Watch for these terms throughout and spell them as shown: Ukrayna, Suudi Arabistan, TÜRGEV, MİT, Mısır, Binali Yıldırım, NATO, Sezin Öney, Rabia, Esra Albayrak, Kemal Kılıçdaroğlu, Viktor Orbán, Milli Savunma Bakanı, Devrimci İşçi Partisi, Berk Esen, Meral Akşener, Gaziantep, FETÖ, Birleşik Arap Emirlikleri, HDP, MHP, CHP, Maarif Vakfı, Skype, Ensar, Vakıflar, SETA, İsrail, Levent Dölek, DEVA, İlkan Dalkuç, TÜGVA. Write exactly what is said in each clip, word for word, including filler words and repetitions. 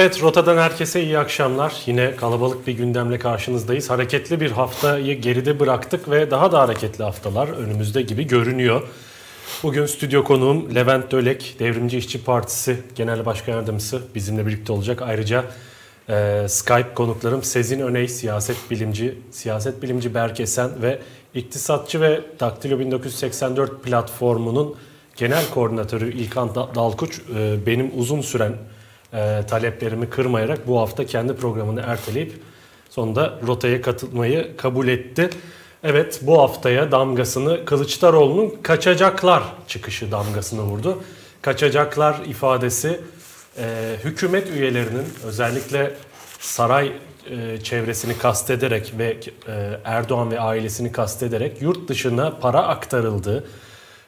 Evet, Rota'dan herkese iyi akşamlar. Yine kalabalık bir gündemle karşınızdayız. Hareketli bir haftayı geride bıraktık ve daha da hareketli haftalar önümüzde gibi görünüyor. Bugün stüdyo konuğum Levent Dölek, Devrimci İşçi Partisi Genel Başkan Yardımcısı bizimle birlikte olacak. Ayrıca e, Skype konuklarım Sezin Öney, siyaset bilimci, siyaset bilimci Berk Esen ve iktisatçı ve Daktilo bin dokuz yüz seksen dört platformunun genel koordinatörü İlkan Dalkuç e, benim uzun süren E, taleplerimi kırmayarak bu hafta kendi programını erteleyip sonunda Rota'ya katılmayı kabul etti. Evet, bu haftaya damgasını Kılıçdaroğlu'nun kaçacaklar çıkışı damgasını vurdu. Kaçacaklar ifadesi e, hükümet üyelerinin özellikle saray e, çevresini kastederek ve e, Erdoğan ve ailesini kastederek yurt dışına para aktarıldığı,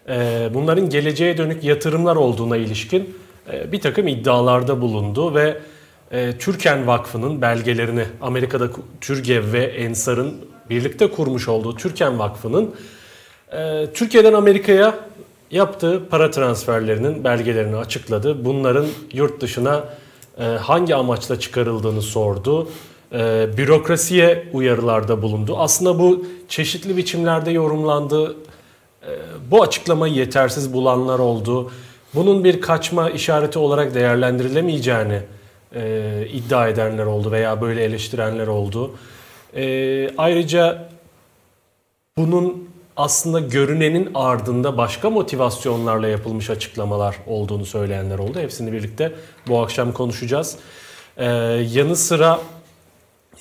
e, bunların geleceğe dönük yatırımlar olduğuna ilişkin bir takım iddialarda bulundu ve e, Türken Vakfı'nın belgelerini, Amerika'da TÜRGEV ve Ensar'ın birlikte kurmuş olduğu Türken Vakfı'nın e, Türkiye'den Amerika'ya yaptığı para transferlerinin belgelerini açıkladı. Bunların yurt dışına e, hangi amaçla çıkarıldığını sordu. E, bürokrasiye uyarılarda bulundu. Aslında bu çeşitli biçimlerde yorumlandı. E, bu açıklamayı yetersiz bulanlar oldu. Bunun bir kaçma işareti olarak değerlendirilemeyeceğini e, iddia edenler oldu veya böyle eleştirenler oldu. E, ayrıca bunun aslında görünenin ardında başka motivasyonlarla yapılmış açıklamalar olduğunu söyleyenler oldu. Hepsini birlikte bu akşam konuşacağız. E, yanı sıra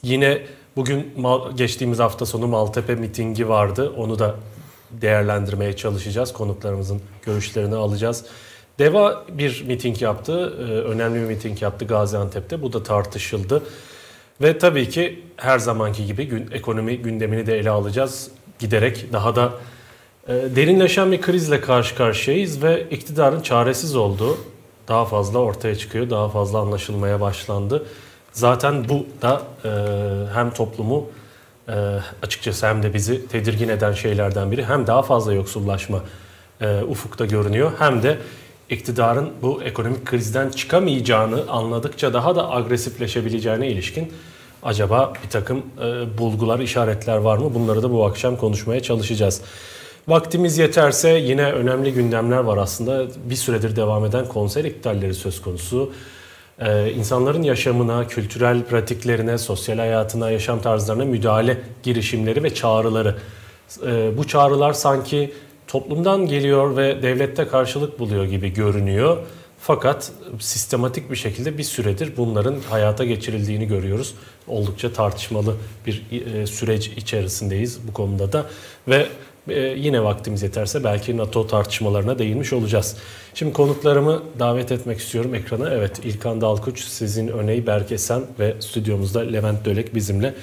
yine bugün geçtiğimiz hafta sonu Maltepe mitingi vardı. Onu da değerlendirmeye çalışacağız. Konuklarımızın görüşlerini alacağız. DEVA bir miting yaptı, önemli bir miting yaptı Gaziantep'te. Bu da tartışıldı. Ve tabii ki her zamanki gibi ekonomi gündemini de ele alacağız. Giderek daha da derinleşen bir krizle karşı karşıyayız ve iktidarın çaresiz olduğu daha fazla ortaya çıkıyor, daha fazla anlaşılmaya başlandı. Zaten bu da hem toplumu açıkçası hem de bizi tedirgin eden şeylerden biri. Hem daha fazla yoksullaşma ufukta görünüyor hem de iktidarın bu ekonomik krizden çıkamayacağını anladıkça daha da agresifleşebileceğine ilişkin acaba bir takım bulgular, işaretler var mı? Bunları da bu akşam konuşmaya çalışacağız. Vaktimiz yeterse yine önemli gündemler var aslında. Bir süredir devam eden konser iptalleri söz konusu. Ee, insanların yaşamına, kültürel pratiklerine, sosyal hayatına, yaşam tarzlarına müdahale girişimleri ve çağrıları. Ee, bu çağrılar sanki toplumdan geliyor ve devlette karşılık buluyor gibi görünüyor. Fakat sistematik bir şekilde bir süredir bunların hayata geçirildiğini görüyoruz. Oldukça tartışmalı bir e, süreç içerisindeyiz bu konuda da ve e, yine vaktimiz yeterse belki NATO tartışmalarına değinmiş olacağız. Şimdi konuklarımı davet etmek istiyorum ekrana. Evet, İlkan Dalkuç, Sezin Öney, Berk Esen ve stüdyomuzda Levent Dölek bizimle.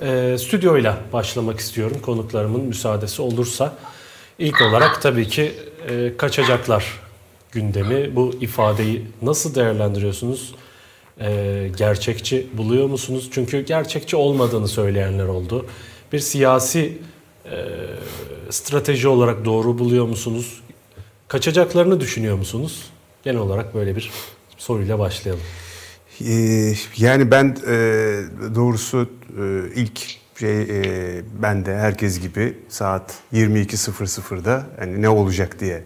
E, stüdyoyla başlamak istiyorum konuklarımın müsaadesi olursa. İlk olarak tabii ki e, kaçacaklar gündemi. Bu ifadeyi nasıl değerlendiriyorsunuz? E, gerçekçi buluyor musunuz? Çünkü gerçekçi olmadığını söyleyenler oldu. Bir siyasi e, strateji olarak doğru buluyor musunuz? Kaçacaklarını düşünüyor musunuz? Genel olarak böyle bir soruyla başlayalım. Ee, yani ben e, doğrusu e, ilk şey, e, ben de herkes gibi saat yirmi iki sıfır sıfırda yani ne olacak diye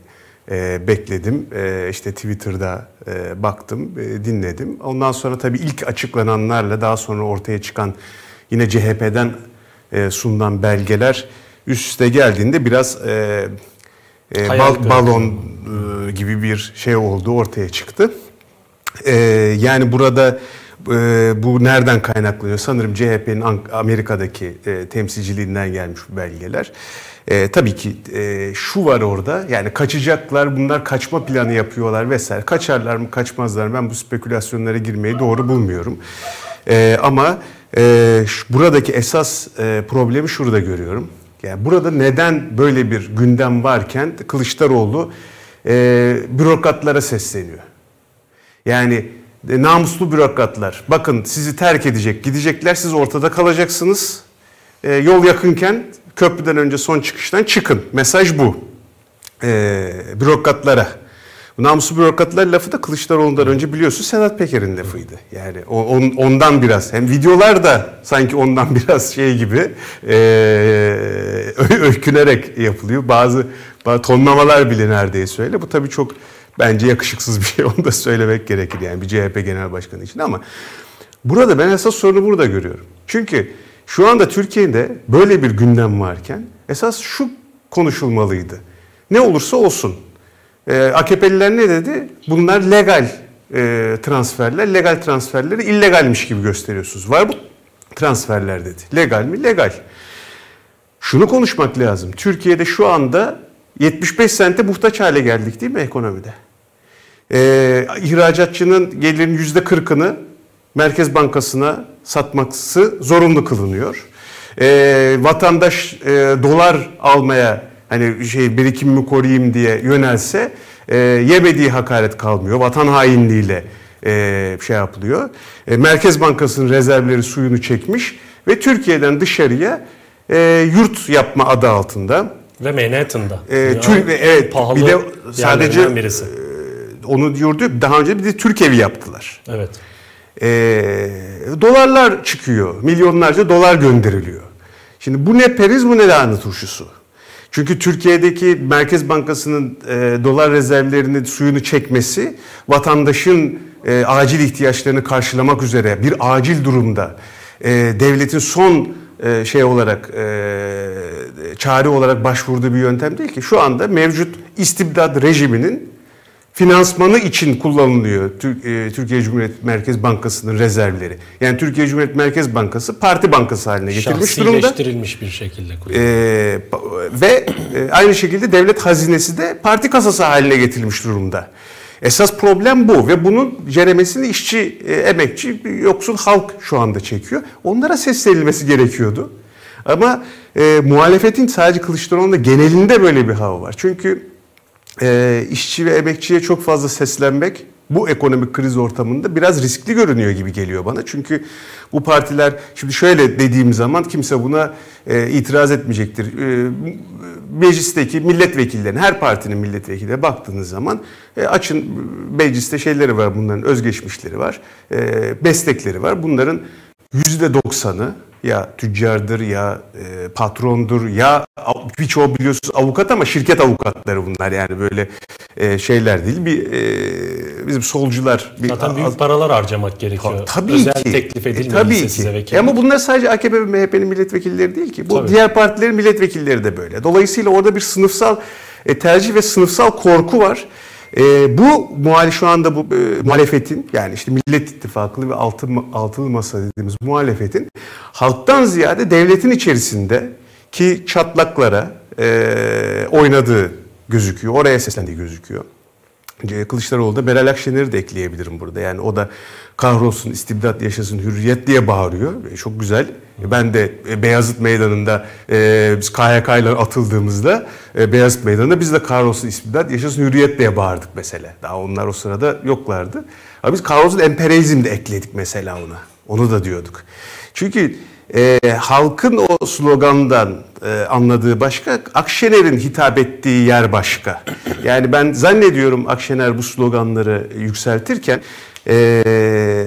E, bekledim. E, işte Twitter'da e, baktım, e, dinledim. Ondan sonra tabii ilk açıklananlarla daha sonra ortaya çıkan yine C H P'den e, sunulan belgeler üst üste geldiğinde biraz e, e, bal, balon e, gibi bir şey oldu, ortaya çıktı. E, yani burada e, bu nereden kaynaklanıyor? Sanırım C H P'nin Amerika'daki e, temsilciliğinden gelmiş bu belgeler. E, tabii ki e, şu var orada, yani kaçacaklar, bunlar kaçma planı yapıyorlar vesaire. Kaçarlar mı, kaçmazlar mı? Ben bu spekülasyonlara girmeyi doğru bulmuyorum. E, ama e, şu, buradaki esas e, problemi şurada görüyorum. Yani burada neden böyle bir gündem varken Kılıçdaroğlu e, bürokratlara sesleniyor. Yani e, namuslu bürokratlar, bakın sizi terk edecek, gidecekler, siz ortada kalacaksınız. E, yol yakınken köprüden önce son çıkıştan çıkın. Mesaj bu. Ee, bürokratlara. Bu namuslu bürokratlar lafı da Kılıçdaroğlu'ndan önce biliyorsun Sedat Peker'in lafıydı. Yani on, ondan biraz, hem videolar da sanki ondan biraz şey gibi e, öykünerek yapılıyor. Bazı, bazı tonlamalar bile neredeyse öyle. Bu tabii çok bence yakışıksız bir şey. Onu da söylemek gerekir yani bir C H P Genel Başkanı için, ama burada ben esas sorunu burada görüyorum. Çünkü şu anda Türkiye'de böyle bir gündem varken esas şu konuşulmalıydı. Ne olursa olsun. Ee, A K P'liler ne dedi? Bunlar legal e, transferler. Legal transferleri illegalmiş gibi gösteriyorsunuz. Var bu transferler dedi. Legal mi? Legal. Şunu konuşmak lazım. Türkiye'de şu anda yetmiş beş sente muhtaç hale geldik değil mi ekonomide? Ee, ihracatçının gelirinin yüzde kırkını Merkez Bankası'na satması zorunlu kılınıyor. Ee, vatandaş e, dolar almaya, hani şey, birikimimi koruyayım diye yönelse e, yemediği hakaret kalmıyor. Vatan hainliğiyle e, şey yapılıyor. E, Merkez Bankası'nın rezervleri suyunu çekmiş ve Türkiye'den dışarıya e, yurt yapma adı altında. Ve Manhattan'da. E, Türk, evet, pahalı bir de sadece birisi. E, onu diyordu. Daha önce bir de TÜRGEV'i yaptılar. Evet. E, dolarlar çıkıyor. Milyonlarca dolar gönderiliyor. Şimdi bu ne periz, bu ne lahana turşusu. Çünkü Türkiye'deki Merkez Bankası'nın e, dolar rezervlerini suyunu çekmesi, vatandaşın e, acil ihtiyaçlarını karşılamak üzere bir acil durumda e, devletin son e, şey olarak e, çare olarak başvurduğu bir yöntem değil ki. Şu anda mevcut istibdat rejiminin finansmanı için kullanılıyor Türkiye Cumhuriyet Merkez Bankası'nın rezervleri. Yani Türkiye Cumhuriyet Merkez Bankası parti bankası haline getirilmiş durumda. Şahsileştirilmiş bir şekilde kullanılıyor. Ee, ve aynı şekilde devlet hazinesi de parti kasası haline getirilmiş durumda. Esas problem bu ve bunun ceremesini işçi, emekçi, yoksul halk şu anda çekiyor. Onlara seslenilmesi gerekiyordu. Ama e, muhalefetin sadece Kılıçdaroğlu'nda genelinde böyle bir hava var. Çünkü Ee, işçi ve emekçiye çok fazla seslenmek bu ekonomik kriz ortamında biraz riskli görünüyor gibi geliyor bana. Çünkü bu partiler, şimdi şöyle dediğim zaman kimse buna e, itiraz etmeyecektir. E, meclisteki milletvekillerine, her partinin milletvekillerine baktığınız zaman e, açın mecliste şeyleri var, bunların özgeçmişleri var, e, bestekleri var. Bunların yüzde doksanı ya tüccardır, ya e, patrondur, ya birçoğu biliyorsunuz avukat, ama şirket avukatları bunlar, yani böyle e, şeyler değil. Bir e, bizim solcular bir, zaten büyük paralar harcamak gerekiyor. Ta, tabii Özel ki. teklif edilmeyse e, tabii size vekil. Ama bunlar sadece A K P ve M H P'nin milletvekilleri değil ki. Bu tabii. Diğer partilerin milletvekilleri de böyle. Dolayısıyla orada bir sınıfsal e, tercih ve sınıfsal korku var. E, bu muhalif şu anda bu e, muhalefetin, yani işte Millet İttifakı'lı ve altı, altılı masa dediğimiz muhalefetin halktan ziyade devletin içerisinde ki çatlaklara e, oynadığı gözüküyor. Oraya seslendiği gözüküyor. Kılıçdaroğlu da Meral Akşener'i de ekleyebilirim burada. Yani o da kahrolsun, istibdat yaşasın, hürriyet diye bağırıyor. Çok güzel. Ben de Beyazıt Meydanı'nda e, biz K H K'yla atıldığımızda e, Beyazıt Meydanı'nda biz de kahrolsun, istibdat yaşasın, hürriyet diye bağırdık mesela. Daha onlar o sırada yoklardı. Ama biz kahrolsun emperyalizm de ekledik mesela ona. Onu da diyorduk. Çünkü e, halkın o slogandan e, anladığı başka, Akşener'in hitap ettiği yer başka. Yani ben zannediyorum Akşener bu sloganları yükseltirken Ee,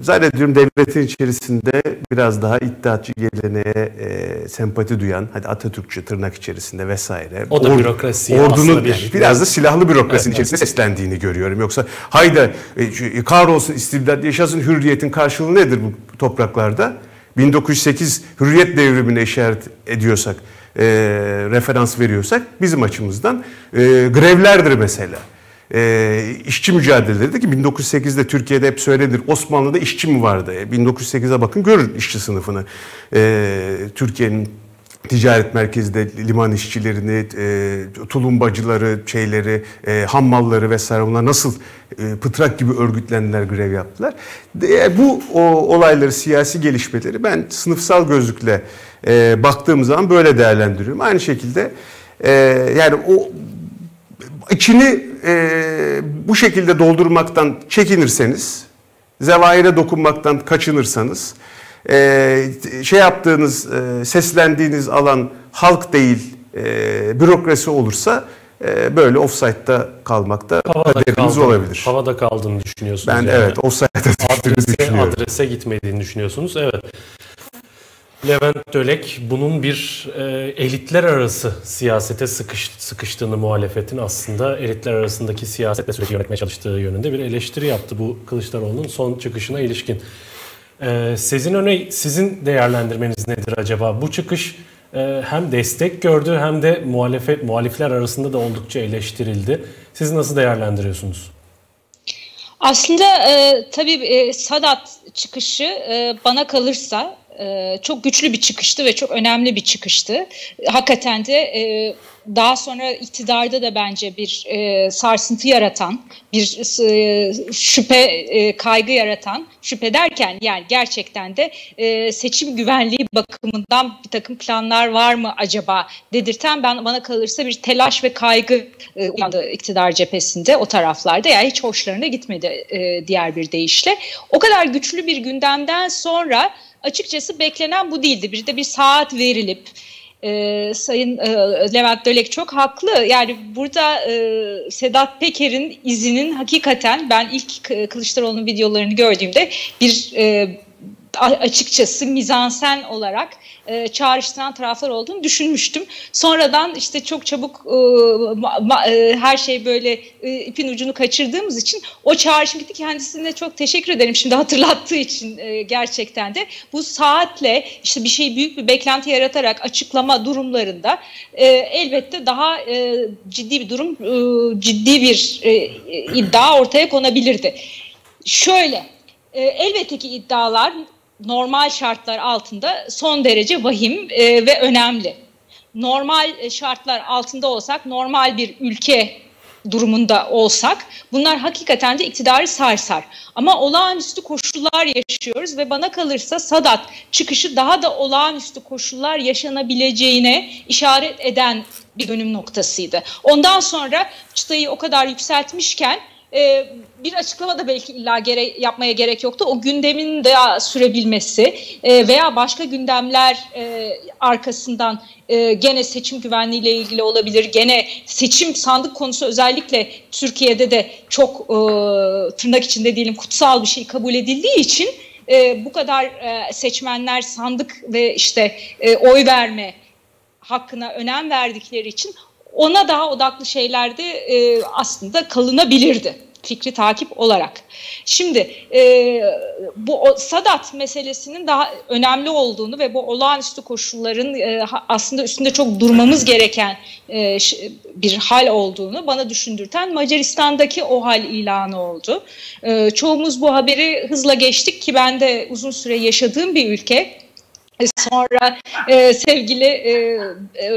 zannediyorum devletin içerisinde biraz daha iddiatçı geleneğe e, sempati duyan, hadi Atatürkçü tırnak içerisinde vesaire. O da Or, bürokrasi. Ordunun bir, biraz da silahlı bürokrasinin evet, içerisinde evet. seslendiğini görüyorum. Yoksa hayda e, kahrolsun, istibdat yaşasın, hürriyetin karşılığı nedir bu topraklarda? bin dokuz yüz sekiz Hürriyet Devrimi'ne işaret ediyorsak, e, referans veriyorsak bizim açımızdan e, grevlerdir mesela. Ee, işçi mücadeleleri ki bin dokuz yüz sekizde Türkiye'de hep söylenir. Osmanlı'da işçi mi vardı? bin dokuz yüz sekize bakın, görün işçi sınıfını. Ee, Türkiye'nin ticaret merkezinde liman işçilerini, e, tulumbacıları, şeyleri, e, hammalları vesaire, bunlar nasıl e, pıtrak gibi örgütlendiler, grev yaptılar. E, bu o, olayları, siyasi gelişmeleri ben sınıfsal gözlükle e, baktığım zaman böyle değerlendiriyorum. Aynı şekilde e, yani o İçini e, bu şekilde doldurmaktan çekinirseniz, zevaire dokunmaktan kaçınırsanız, e, şey yaptığınız, e, seslendiğiniz alan halk değil, e, bürokrasi olursa e, böyle offside'da kalmakta kaderimiz olabilir. Havada kaldığını düşünüyorsunuz. Ben yani. Evet, offside'da düştüğünü düşünüyorum. Adrese gitmediğini düşünüyorsunuz. Evet. Levent Dölek bunun bir e, elitler arası siyasete sıkış, sıkıştığını, muhalefetin aslında elitler arasındaki siyasetle süreci yönetmeye çalıştığı yönünde bir eleştiri yaptı bu Kılıçdaroğlu'nun son çıkışına ilişkin. E, Sezin Öney, sizin değerlendirmeniz nedir acaba? Bu çıkış e, hem destek gördü hem de muhalefet, muhalifler arasında da oldukça eleştirildi. Siz nasıl değerlendiriyorsunuz? Aslında e, tabii e, Sadat çıkışı e, bana kalırsa çok güçlü bir çıkıştı ve çok önemli bir çıkıştı. Hakikaten de daha sonra iktidarda da bence bir sarsıntı yaratan, bir şüphe, kaygı yaratan, şüphe derken yani gerçekten de seçim güvenliği bakımından bir takım planlar var mı acaba dedirten, ben bana kalırsa bir telaş ve kaygı uyandı iktidar cephesinde, o taraflarda. Yani hiç hoşlarına gitmedi diğer bir deyişle. O kadar güçlü bir gündemden sonra açıkçası beklenen bu değildi. Bir de bir saat verilip e, Sayın e, Levent Dölek çok haklı. Yani burada e, Sedat Peker'in izinin hakikaten, ben ilk Kılıçdaroğlu'nun videolarını gördüğümde bir e, açıkçası mizansen olarak e, çağrıştıran taraflar olduğunu düşünmüştüm. Sonradan işte çok çabuk e, ma, e, her şey böyle e, ipin ucunu kaçırdığımız için o çağrışım gitti. Kendisine çok teşekkür ederim şimdi hatırlattığı için. E, gerçekten de bu saatle işte bir şey, büyük bir beklenti yaratarak açıklama durumlarında e, elbette daha e, ciddi bir durum, e, ciddi bir e, iddia ortaya konabilirdi. Şöyle, e, elbette ki iddialar normal şartlar altında son derece vahim e, ve önemli. Normal şartlar altında olsak, normal bir ülke durumunda olsak bunlar hakikaten de iktidarı sarsar. Ama olağanüstü koşullar yaşıyoruz ve bana kalırsa Sadat çıkışı daha da olağanüstü koşullar yaşanabileceğine işaret eden bir dönüm noktasıydı. Ondan sonra çıtayı o kadar yükseltmişken Ee, bir açıklama da belki illa gere- yapmaya gerek yoktu. O gündemin de sürebilmesi e, veya başka gündemler e, arkasından e, gene seçim güvenliğiyle ilgili olabilir. Gene seçim, sandık konusu özellikle Türkiye'de de çok e, tırnak içinde diyelim kutsal bir şey kabul edildiği için e, bu kadar e, seçmenler sandık ve işte e, oy verme hakkına önem verdikleri için ona daha odaklı şeylerde e, aslında kalınabilirdi fikri takip olarak. Şimdi e, bu o, Sadat meselesinin daha önemli olduğunu ve bu olağanüstü koşulların e, aslında üstünde çok durmamız gereken e, bir hal olduğunu bana düşündürten Macaristan'daki o hal ilanı oldu. E, çoğumuz bu haberi hızla geçtik ki ben de uzun süre yaşadığım bir ülke. Sonra e, sevgili e, e,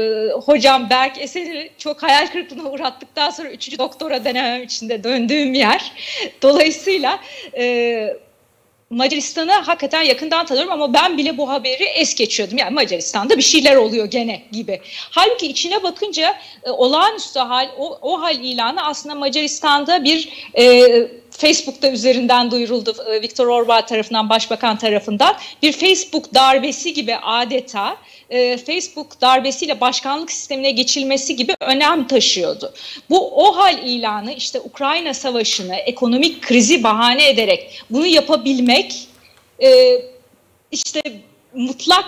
hocam Berk Esen'i çok hayal kırıklığına uğrattıktan sonra üçüncü doktora denemem için de döndüğüm yer. Dolayısıyla e, Macaristan'ı hakikaten yakından tanıyorum ama ben bile bu haberi es geçiyordum. Yani Macaristan'da bir şeyler oluyor gene gibi. Halbuki içine bakınca e, olağanüstü hal, o, o hal ilanı aslında Macaristan'da bir... E, Facebook'ta üzerinden duyuruldu Viktor Orbán tarafından, başbakan tarafından. Bir Facebook darbesi gibi adeta Facebook darbesiyle başkanlık sistemine geçilmesi gibi önem taşıyordu. Bu OHAL ilanı işte Ukrayna Savaşı'nı, ekonomik krizi bahane ederek bunu yapabilmek, işte mutlak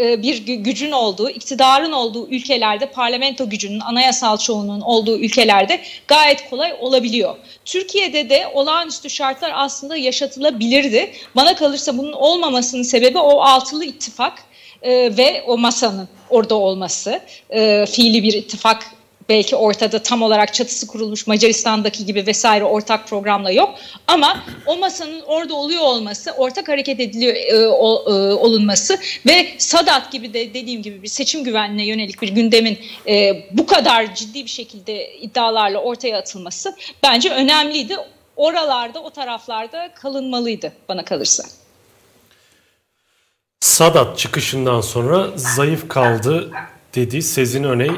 bir gücün olduğu, iktidarın olduğu ülkelerde, parlamento gücünün, anayasal çoğunluğun olduğu ülkelerde gayet kolay olabiliyor. Türkiye'de de olağanüstü şartlar aslında yaşatılabilirdi. Bana kalırsa bunun olmamasının sebebi o altılı ittifak e, ve o masanın orada olması. E, fiili bir ittifak, belki ortada tam olarak çatısı kurulmuş Macaristan'daki gibi vesaire ortak programla yok. Ama o masanın orada oluyor olması, ortak hareket ediliyor e, o, e, olunması ve Sadat gibi de dediğim gibi bir seçim güvenliğine yönelik bir gündemin e, bu kadar ciddi bir şekilde iddialarla ortaya atılması bence önemliydi. Oralarda, o taraflarda kalınmalıydı bana kalırsa. Sadat çıkışından sonra zayıf kaldı dedi Sezin Öney e,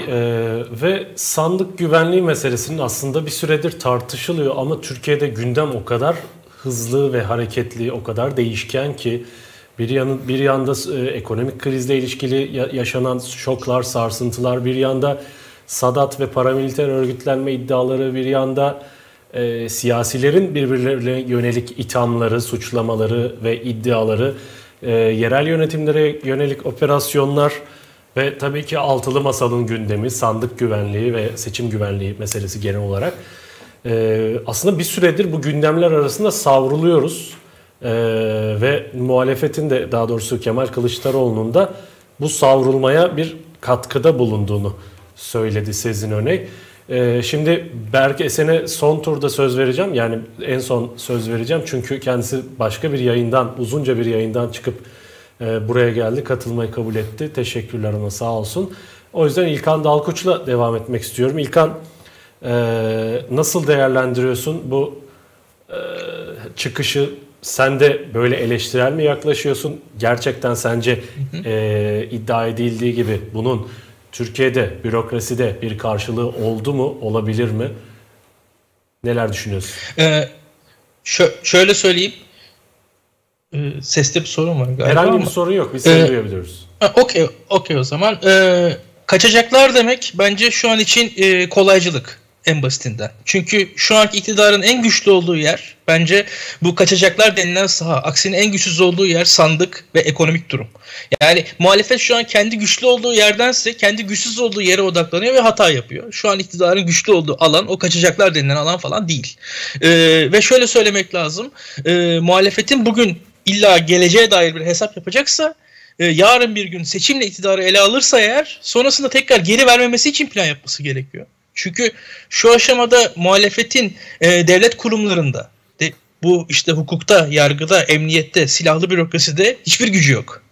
ve sandık güvenliği meselesinin aslında bir süredir tartışılıyor ama Türkiye'de gündem o kadar hızlı ve hareketli, o kadar değişken ki bir, yanı, bir yanda e, ekonomik krizle ilişkili ya, yaşanan şoklar, sarsıntılar, bir yanda Sadat ve paramiliter örgütlenme iddiaları bir yanda, e, siyasilerin birbirlerine yönelik ithamları, suçlamaları ve iddiaları, e, yerel yönetimlere yönelik operasyonlar ve tabii ki altılı masanın gündemi, sandık güvenliği ve seçim güvenliği meselesi genel olarak. E, aslında bir süredir bu gündemler arasında savruluyoruz. Ee, ve muhalefetin de, daha doğrusu Kemal Kılıçdaroğlu'nun da bu savrulmaya bir katkıda bulunduğunu söyledi Sezin Öney. Ee, şimdi Berk Esen'e son turda söz vereceğim. Yani en son söz vereceğim. Çünkü kendisi başka bir yayından, uzunca bir yayından çıkıp e, buraya geldi. Katılmayı kabul etti. Teşekkürler ona, sağ olsun. O yüzden İlkan Dalkuç'la devam etmek istiyorum. İlkan, e, nasıl değerlendiriyorsun bu e, çıkışı? Sen de böyle eleştirel mi yaklaşıyorsun? Gerçekten sence hı hı. E, iddia edildiği gibi bunun Türkiye'de, bürokraside bir karşılığı oldu mu, olabilir mi? Neler düşünüyorsun? Ee, şö- şöyle söyleyeyim. Ee, seste bir sorun var galiba. Herhangi bir sorun yok. Biz seni ee, duyabiliyoruz. Okey, okey o zaman. Ee, kaçacaklar demek bence şu an için e, kolaycılık. En basitinden. Çünkü şu anki iktidarın en güçlü olduğu yer bence bu kaçacaklar denilen saha. Aksine en güçsüz olduğu yer sandık ve ekonomik durum. Yani muhalefet şu an kendi güçlü olduğu yerdense kendi güçsüz olduğu yere odaklanıyor ve hata yapıyor. Şu an iktidarın güçlü olduğu alan o kaçacaklar denilen alan falan değil. Ee, ve şöyle söylemek lazım. Ee, muhalefetin bugün illa geleceğe dair bir hesap yapacaksa, yarın bir gün seçimle iktidarı ele alırsa eğer, sonrasında tekrar geri vermemesi için plan yapması gerekiyor. Çünkü şu aşamada muhalefetin e, devlet kurumlarında, de, bu işte hukukta, yargıda, emniyette, silahlı bürokraside hiçbir gücü yok.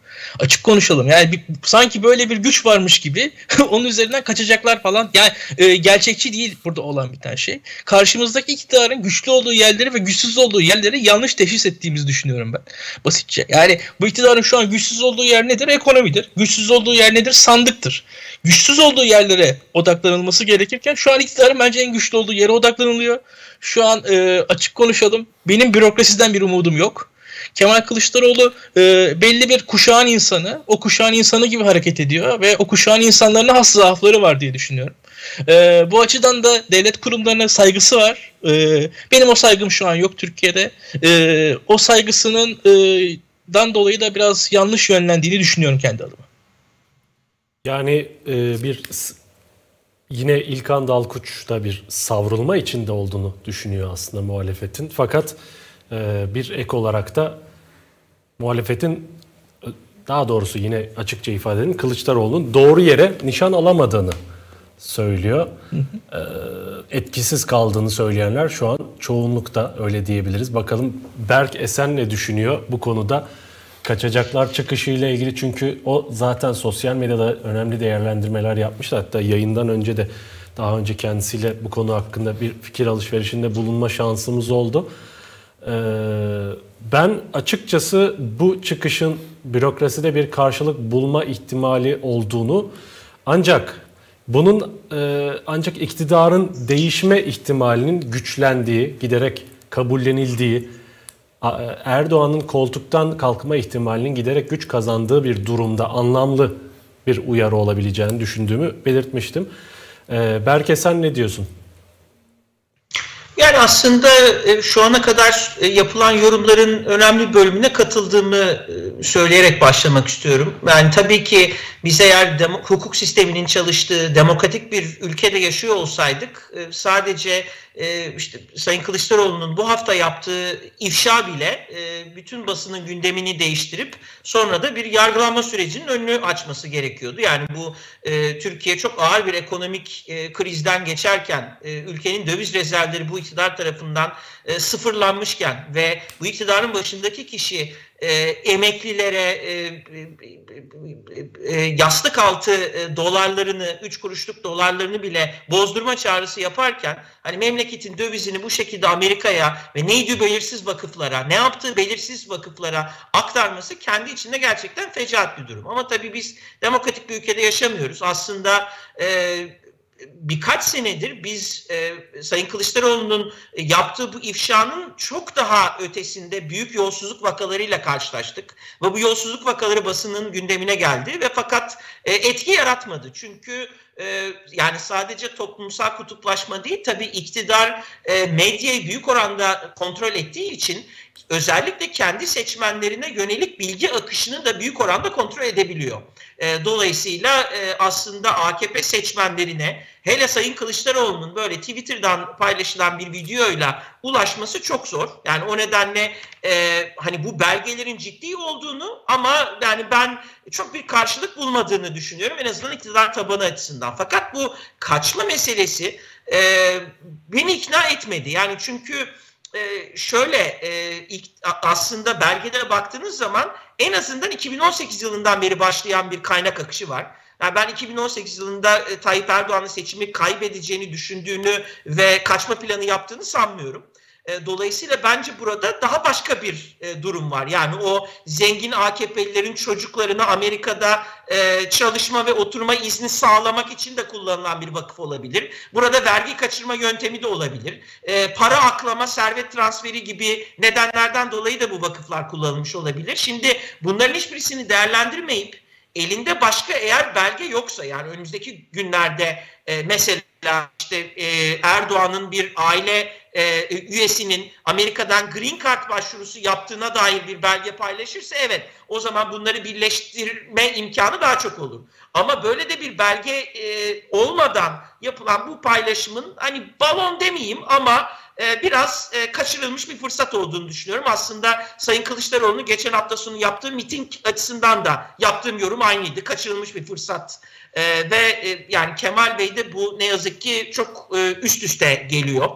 Açık konuşalım. Yani bir, sanki böyle bir güç varmış gibi onun üzerinden kaçacaklar falan. Yani e, gerçekçi değil burada olan bir tane şey. Karşımızdaki iktidarın güçlü olduğu yerleri ve güçsüz olduğu yerleri yanlış teşhis ettiğimizi düşünüyorum ben. Basitçe. Yani bu iktidarın şu an güçsüz olduğu yer nedir? Ekonomidir. Güçsüz olduğu yer nedir? Sandıktır. Güçsüz olduğu yerlere odaklanılması gerekirken şu an iktidarın bence en güçlü olduğu yere odaklanılıyor. Şu an e, açık konuşalım. Benim bürokrasiden bir umudum yok. Kemal Kılıçdaroğlu e, belli bir kuşağın insanı, o kuşağın insanı gibi hareket ediyor ve o kuşağın insanlarına has zaafları var diye düşünüyorum. E, bu açıdan da devlet kurumlarına saygısı var. E, benim o saygım şu an yok Türkiye'de. E, o saygısının e, dan dolayı da biraz yanlış yönlendiğini düşünüyorum kendi adıma. Yani e, bir yine İlkan Dalkuç'ta bir savrulma içinde olduğunu düşünüyor aslında muhalefetin. Fakat bir ek olarak da muhalefetin, daha doğrusu yine açıkça ifade edeyim, Kılıçdaroğlu'nun doğru yere nişan alamadığını söylüyor. Etkisiz kaldığını söyleyenler şu an çoğunlukta, öyle diyebiliriz. Bakalım Berk Esen ne düşünüyor bu konuda, kaçacaklar çıkışıyla ilgili? Çünkü o zaten sosyal medyada önemli değerlendirmeler yapmıştı. Hatta yayından önce de daha önce kendisiyle bu konu hakkında bir fikir alışverişinde bulunma şansımız oldu. Ben açıkçası bu çıkışın bürokraside bir karşılık bulma ihtimali olduğunu, ancak bunun ancak iktidarın değişme ihtimalinin güçlendiği, giderek kabullenildiği, Erdoğan'ın koltuktan kalkma ihtimalinin giderek güç kazandığı bir durumda anlamlı bir uyarı olabileceğini düşündüğümü belirtmiştim. Berk Esen ne diyorsun? Yani aslında şu ana kadar yapılan yorumların önemli bölümüne katıldığımı söyleyerek başlamak istiyorum. Yani tabii ki biz eğer hukuk sisteminin çalıştığı demokratik bir ülkede yaşıyor olsaydık, sadece işte Sayın Kılıçdaroğlu'nun bu hafta yaptığı ifşa bile bütün basının gündemini değiştirip sonra da bir yargılanma sürecinin önünü açması gerekiyordu. Yani bu Türkiye çok ağır bir ekonomik krizden geçerken, ülkenin döviz rezervleri bu iktidar tarafından e, sıfırlanmışken ve bu iktidarın başındaki kişi e, emeklilere e, e, yastık altı e, dolarlarını, üç kuruşluk dolarlarını bile bozdurma çağrısı yaparken, hani memleketin dövizini bu şekilde Amerika'ya ve neydi belirsiz vakıflara, ne yaptığı belirsiz vakıflara aktarması kendi içinde gerçekten fecaat bir durum. Ama tabii biz demokratik bir ülkede yaşamıyoruz. Aslında e, birkaç senedir biz e, Sayın Kılıçdaroğlu'nun yaptığı bu ifşanın çok daha ötesinde büyük yolsuzluk vakalarıyla karşılaştık. Ve bu yolsuzluk vakaları basının gündemine geldi ve fakat e, etki yaratmadı. Çünkü e, yani sadece toplumsal kutuplaşma değil, tabii iktidar e, medyayı büyük oranda kontrol ettiği için özellikle kendi seçmenlerine yönelik bilgi akışını da büyük oranda kontrol edebiliyor. E, dolayısıyla e, aslında A K P seçmenlerine, hele Sayın Kılıçdaroğlu'nun böyle Twitter'dan paylaşılan bir videoyla ulaşması çok zor. Yani o nedenle e, hani bu belgelerin ciddi olduğunu ama yani ben çok bir karşılık bulmadığını düşünüyorum. En azından iktidar tabanı açısından. Fakat bu kaçma meselesi e, beni ikna etmedi. Yani çünkü Ee, şöyle e, aslında belgede baktığınız zaman en azından iki bin on sekiz yılından beri başlayan bir kaynak akışı var. Yani ben iki bin on sekiz yılında e, Tayyip Erdoğan'ın seçimi kaybedeceğini düşündüğünü ve kaçma planı yaptığını sanmıyorum. E, dolayısıyla bence burada daha başka bir e, durum var. Yani o zengin A K P'lilerin çocuklarına Amerika'da e, çalışma ve oturma izni sağlamak için de kullanılan bir vakıf olabilir. Burada vergi kaçırma yöntemi de olabilir. E, para aklama, servet transferi gibi nedenlerden dolayı da bu vakıflar kullanılmış olabilir. Şimdi bunların hiçbirisini değerlendirmeyip elinde başka eğer belge yoksa, yani önümüzdeki günlerde e, mesela işte e, Erdoğan'ın bir aile e, üyesinin Amerika'dan Green Card başvurusu yaptığına dair bir belge paylaşırsa, evet, o zaman bunları birleştirme imkanı daha çok olur. Ama böyle de bir belge e, olmadan yapılan bu paylaşımın hani balon demeyeyim ama e, biraz e, kaçırılmış bir fırsat olduğunu düşünüyorum. Aslında Sayın Kılıçdaroğlu'nun geçen hafta sonu yaptığı miting açısından da yaptığım yorum aynıydı. Kaçırılmış bir fırsat. Ee, ve e, yani Kemal Bey de bu ne yazık ki çok e, üst üste geliyor.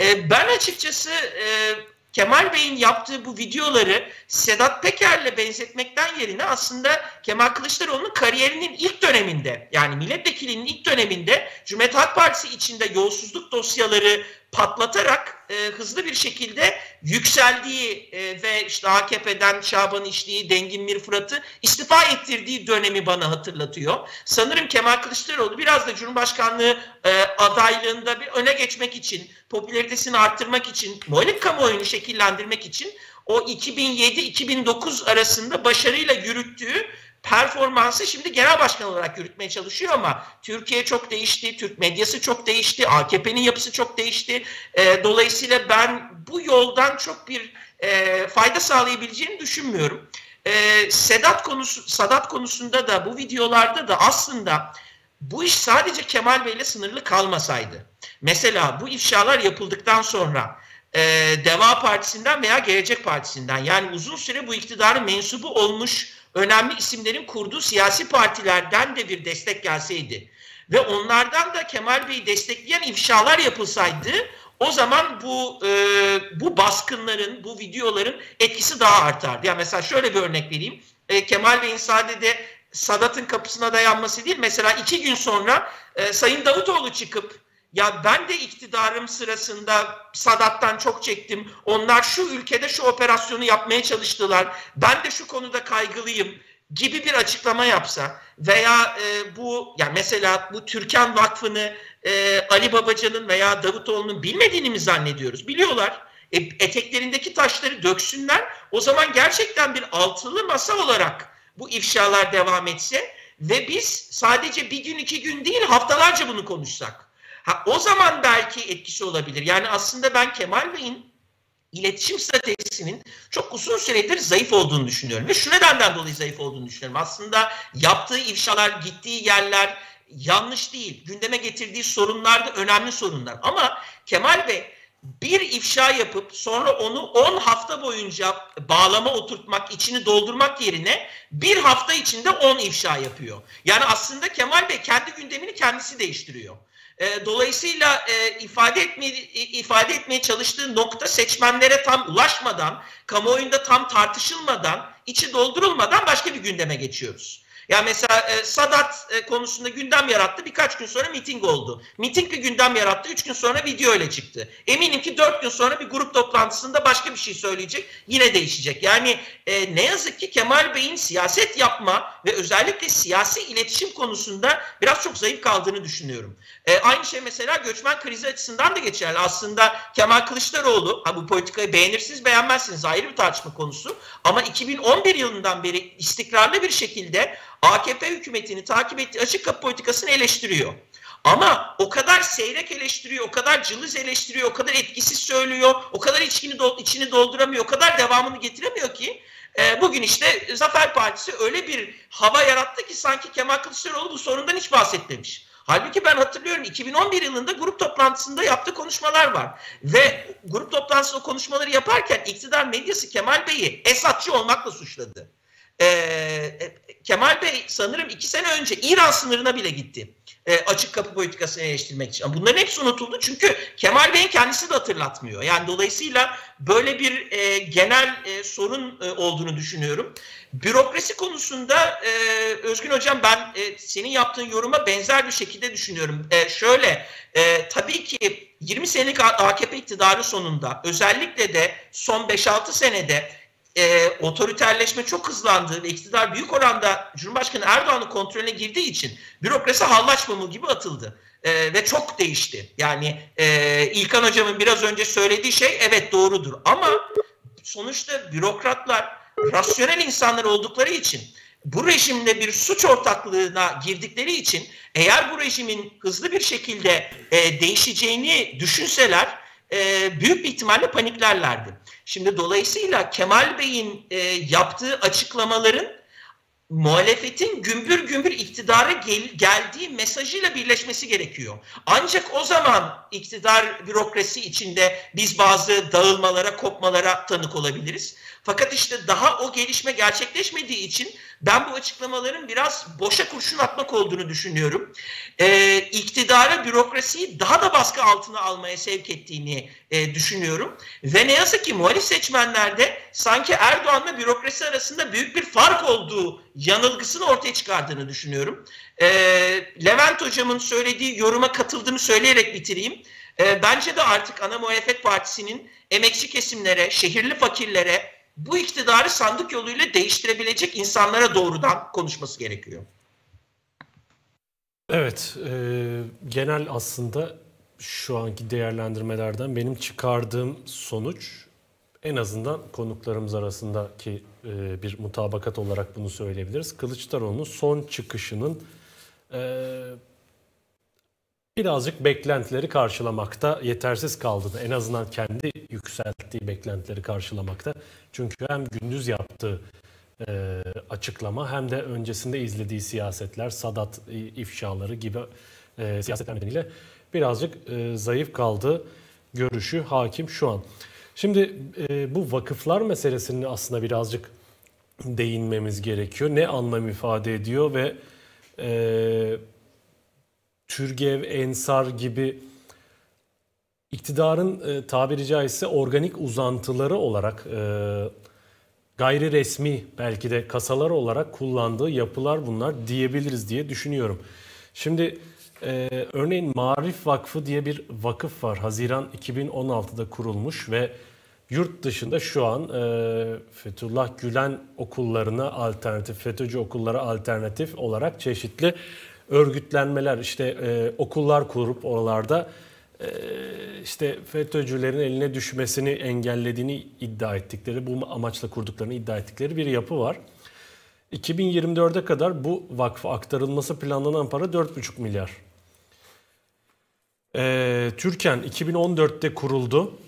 E, ben açıkçası e, Kemal Bey'in yaptığı bu videoları Sedat Peker'le benzetmekten yerine aslında Kemal Kılıçdaroğlu'nun kariyerinin ilk döneminde, yani milletvekilinin ilk döneminde Cumhuriyet Halk Partisi içinde yolsuzluk dosyaları patlatarak e, hızlı bir şekilde yükseldiği e, ve işte A K P'den Şaban İşli'yi, Dengin Mir Fırat'ı istifa ettirdiği dönemi bana hatırlatıyor. Sanırım Kemal Kılıçdaroğlu biraz da Cumhurbaşkanlığı e, adaylığında bir öne geçmek için, popülaritesini arttırmak için, muhalif kamuoyunu şekillendirmek için o iki bin yedi iki bin dokuz arasında başarıyla yürüttüğü performansı şimdi genel başkan olarak yürütmeye çalışıyor ama Türkiye çok değişti, Türk medyası çok değişti, A K P'nin yapısı çok değişti. E, dolayısıyla ben bu yoldan çok bir e, fayda sağlayabileceğini düşünmüyorum. E, Sedat konusu, Sadat konusunda da bu videolarda da aslında bu iş sadece Kemal Bey'le sınırlı kalmasaydı. Mesela bu ifşalar yapıldıktan sonra e, DEVA Partisi'nden veya Gelecek Partisi'nden, yani uzun süre bu iktidarın mensubu olmuş önemli isimlerin kurduğu siyasi partilerden de bir destek gelseydi ve onlardan da Kemal Bey'i destekleyen ifşalar yapılsaydı, o zaman bu e, bu baskınların, bu videoların etkisi daha artardı. Yani mesela şöyle bir örnek vereyim. E, Kemal Bey'in sadece Sadat'ın kapısına dayanması değil, mesela iki gün sonra e, Sayın Davutoğlu çıkıp, ya ben de iktidarım sırasında Sadat'tan çok çektim. Onlar şu ülkede şu operasyonu yapmaya çalıştılar. Ben de şu konuda kaygılıyım gibi bir açıklama yapsa veya e, bu ya mesela bu Türkan Vakfı'nı e, Ali Babacan'ın veya Davutoğlu'nun bilmediğini mi zannediyoruz? Biliyorlar. E, eteklerindeki taşları döksünler. O zaman gerçekten bir altılı masa olarak bu ifşalar devam etse ve biz sadece bir gün iki gün değil haftalarca bunu konuşsak. Ha, o zaman belki etkisi olabilir. Yani aslında ben Kemal Bey'in iletişim stratejisinin çok uzun süredir zayıf olduğunu düşünüyorum. Ve şu nedenden dolayı zayıf olduğunu düşünüyorum. Aslında yaptığı ifşalar, gittiği yerler yanlış değil. Gündeme getirdiği sorunlar da önemli sorunlar. Ama Kemal Bey bir ifşa yapıp sonra onu on hafta boyunca bağlama oturtmak, içini doldurmak yerine bir hafta içinde on ifşa yapıyor. Yani aslında Kemal Bey kendi gündemini kendisi değiştiriyor. Dolayısıyla e, ifade, etme, ifade etmeye çalıştığı nokta seçmenlere tam ulaşmadan, kamuoyunda tam tartışılmadan, içi doldurulmadan başka bir gündeme geçiyoruz. Ya mesela e, Sadat e, konusunda gündem yarattı. Birkaç gün sonra miting oldu. Miting bir gündem yarattı. Üç gün sonra video ile çıktı. Eminim ki dört gün sonra bir grup toplantısında başka bir şey söyleyecek. Yine değişecek. Yani e, ne yazık ki Kemal Bey'in siyaset yapma ve özellikle siyasi iletişim konusunda biraz çok zayıf kaldığını düşünüyorum. E, aynı şey mesela göçmen krizi açısından da geçerli. Aslında Kemal Kılıçdaroğlu, ha, bu politikayı beğenirsiniz beğenmezsiniz ayrı bir tartışma konusu. Ama iki bin on bir yılından beri istikrarlı bir şekilde A K P hükümetini takip ettiği açık kapı politikasını eleştiriyor. Ama o kadar seyrek eleştiriyor, o kadar cılız eleştiriyor, o kadar etkisiz söylüyor, o kadar içini dolduramıyor, o kadar devamını getiremiyor ki bugün işte Zafer Partisi öyle bir hava yarattı ki sanki Kemal Kılıçdaroğlu bu sorundan hiç bahsetmemiş. Halbuki ben hatırlıyorum iki bin on bir yılında grup toplantısında yaptığı konuşmalar var. Ve grup toplantısında o konuşmaları yaparken iktidar medyası Kemal Bey'i Esadçı olmakla suçladı. Ee, Kemal Bey sanırım iki sene önce İran sınırına bile gitti. E, açık kapı politikasını eleştirmek için. Bunların hepsi unutuldu çünkü Kemal Bey'in kendisi de hatırlatmıyor. Yani dolayısıyla böyle bir e, genel e, sorun e, olduğunu düşünüyorum. Bürokrasi konusunda e, Özgün Hocam ben e, senin yaptığın yoruma benzer bir şekilde düşünüyorum. E, şöyle e, tabii ki yirmi senelik A K P iktidarı sonunda özellikle de son beş altı senede E, otoriterleşme çok hızlandı ve iktidar büyük oranda Cumhurbaşkanı Erdoğan'ın kontrolüne girdiği için bürokrasi hallaç pamuğu gibi atıldı. E, ve çok değişti. Yani e, İlkan Hocam'ın biraz önce söylediği şey evet doğrudur. Ama sonuçta bürokratlar rasyonel insanlar oldukları için bu rejimle bir suç ortaklığına girdikleri için eğer bu rejimin hızlı bir şekilde e, değişeceğini düşünseler e, büyük bir ihtimalle paniklerlerdi. Şimdi dolayısıyla Kemal Bey'in e, yaptığı açıklamaların muhalefetin gümbür gümbür iktidara gel, geldiği mesajıyla birleşmesi gerekiyor. Ancak o zaman iktidar bürokrasi içinde biz bazı dağılmalara, kopmalara tanık olabiliriz. Fakat işte daha o gelişme gerçekleşmediği için ben bu açıklamaların biraz boşa kurşun atmak olduğunu düşünüyorum. E, iktidara bürokrasiyi daha da baskı altına almaya sevk ettiğini e, düşünüyorum. Ve ne yazık ki muhalif seçmenlerde sanki Erdoğan'la bürokrasi arasında büyük bir fark olduğu yanılgısını ortaya çıkardığını düşünüyorum. E, Levent Hocam'ın söylediği yoruma katıldığımı söyleyerek bitireyim. E, bence de artık ana muhalefet partisinin emekçi kesimlere, şehirli fakirlere, bu iktidarı sandık yoluyla değiştirebilecek insanlara doğrudan konuşması gerekiyor. Evet, e, genel aslında şu anki değerlendirmelerden benim çıkardığım sonuç en azından konuklarımız arasındaki e, bir mutabakat olarak bunu söyleyebiliriz. Kılıçdaroğlu'nun son çıkışının e, birazcık beklentileri karşılamakta yetersiz kaldığını, en azından kendi yükselttiği beklentileri karşılamakta. Çünkü hem gündüz yaptığı e, açıklama hem de öncesinde izlediği siyasetler, Sadat ifşaları gibi e, siyasetler nedeniyle birazcık e, zayıf kaldığı görüşü hakim şu an. Şimdi e, bu vakıflar meselesini aslında birazcık değinmemiz gerekiyor. Ne anlam ifade ediyor ve e, TÜRGEV, Ensar gibi iktidarın e, tabiri caizse organik uzantıları olarak e, gayri resmi belki de kasalar olarak kullandığı yapılar bunlar diyebiliriz diye düşünüyorum. Şimdi e, örneğin Maarif Vakfı diye bir vakıf var. Haziran iki bin on altıda kurulmuş ve yurt dışında şu an e, Fethullah Gülen okullarına alternatif, FETÖ'cü okullara alternatif olarak çeşitli örgütlenmeler, işte e, okullar kurup oralarda e, işte FETÖ'cülerin eline düşmesini engellediğini iddia ettikleri, bu amaçla kurduklarını iddia ettikleri bir yapı var. iki bin yirmi dörde kadar bu vakfa aktarılması planlanan para dört buçuk milyar. E, Türken iki bin on dörtte kuruldu.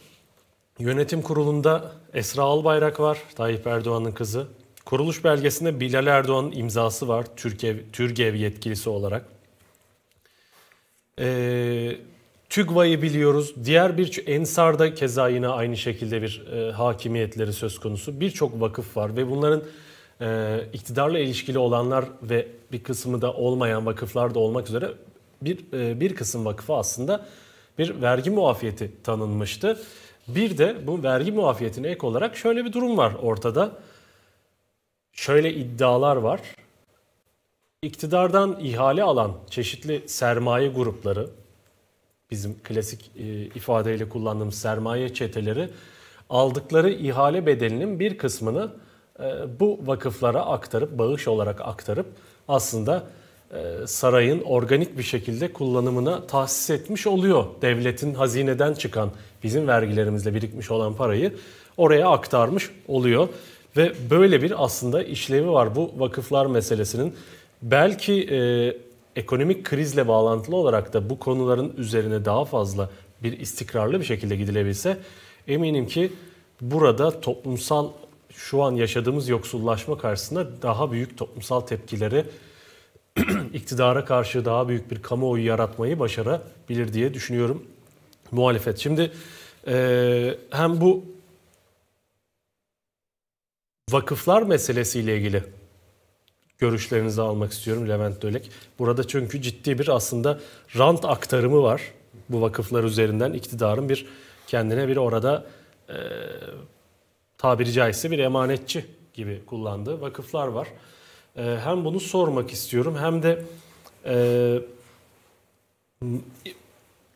Yönetim kurulunda Esra Albayrak var, Tayyip Erdoğan'ın kızı. Kuruluş belgesinde Bilal Erdoğan'ın imzası var TÜRGEV, TÜRGEV yetkilisi olarak. E, TÜGVA'yı biliyoruz. Diğer bir Ensar'da keza yine aynı şekilde bir e, hakimiyetleri söz konusu. Birçok vakıf var ve bunların e, iktidarla ilişkili olanlar ve bir kısmı da olmayan vakıflar da olmak üzere bir, e, bir kısım vakıfı aslında bir vergi muafiyeti tanınmıştı. Bir de bu vergi muafiyetine ek olarak şöyle bir durum var ortada. Şöyle iddialar var. İktidardan ihale alan çeşitli sermaye grupları, bizim klasik ifadeyle kullandığımız sermaye çeteleri, aldıkları ihale bedelinin bir kısmını bu vakıflara aktarıp, bağış olarak aktarıp aslında sarayın organik bir şekilde kullanımına tahsis etmiş oluyor. Devletin hazineden çıkan, bizim vergilerimizle birikmiş olan parayı oraya aktarmış oluyor. Ve böyle bir aslında işlevi var bu vakıflar meselesinin. Belki e, ekonomik krizle bağlantılı olarak da bu konuların üzerine daha fazla bir istikrarlı bir şekilde gidilebilse, eminim ki burada toplumsal, şu an yaşadığımız yoksullaşma karşısında daha büyük toplumsal tepkileri, iktidara karşı daha büyük bir kamuoyu yaratmayı başarabilir diye düşünüyorum muhalefet. Şimdi e, hem bu vakıflar meselesiyle ilgili görüşlerinizi almak istiyorum Levent Dölek. Burada çünkü ciddi bir aslında rant aktarımı var. Bu vakıflar üzerinden iktidarın bir kendine bir orada e, tabiri caizse bir emanetçi gibi kullandığı vakıflar var. E, hem bunu sormak istiyorum hem de e,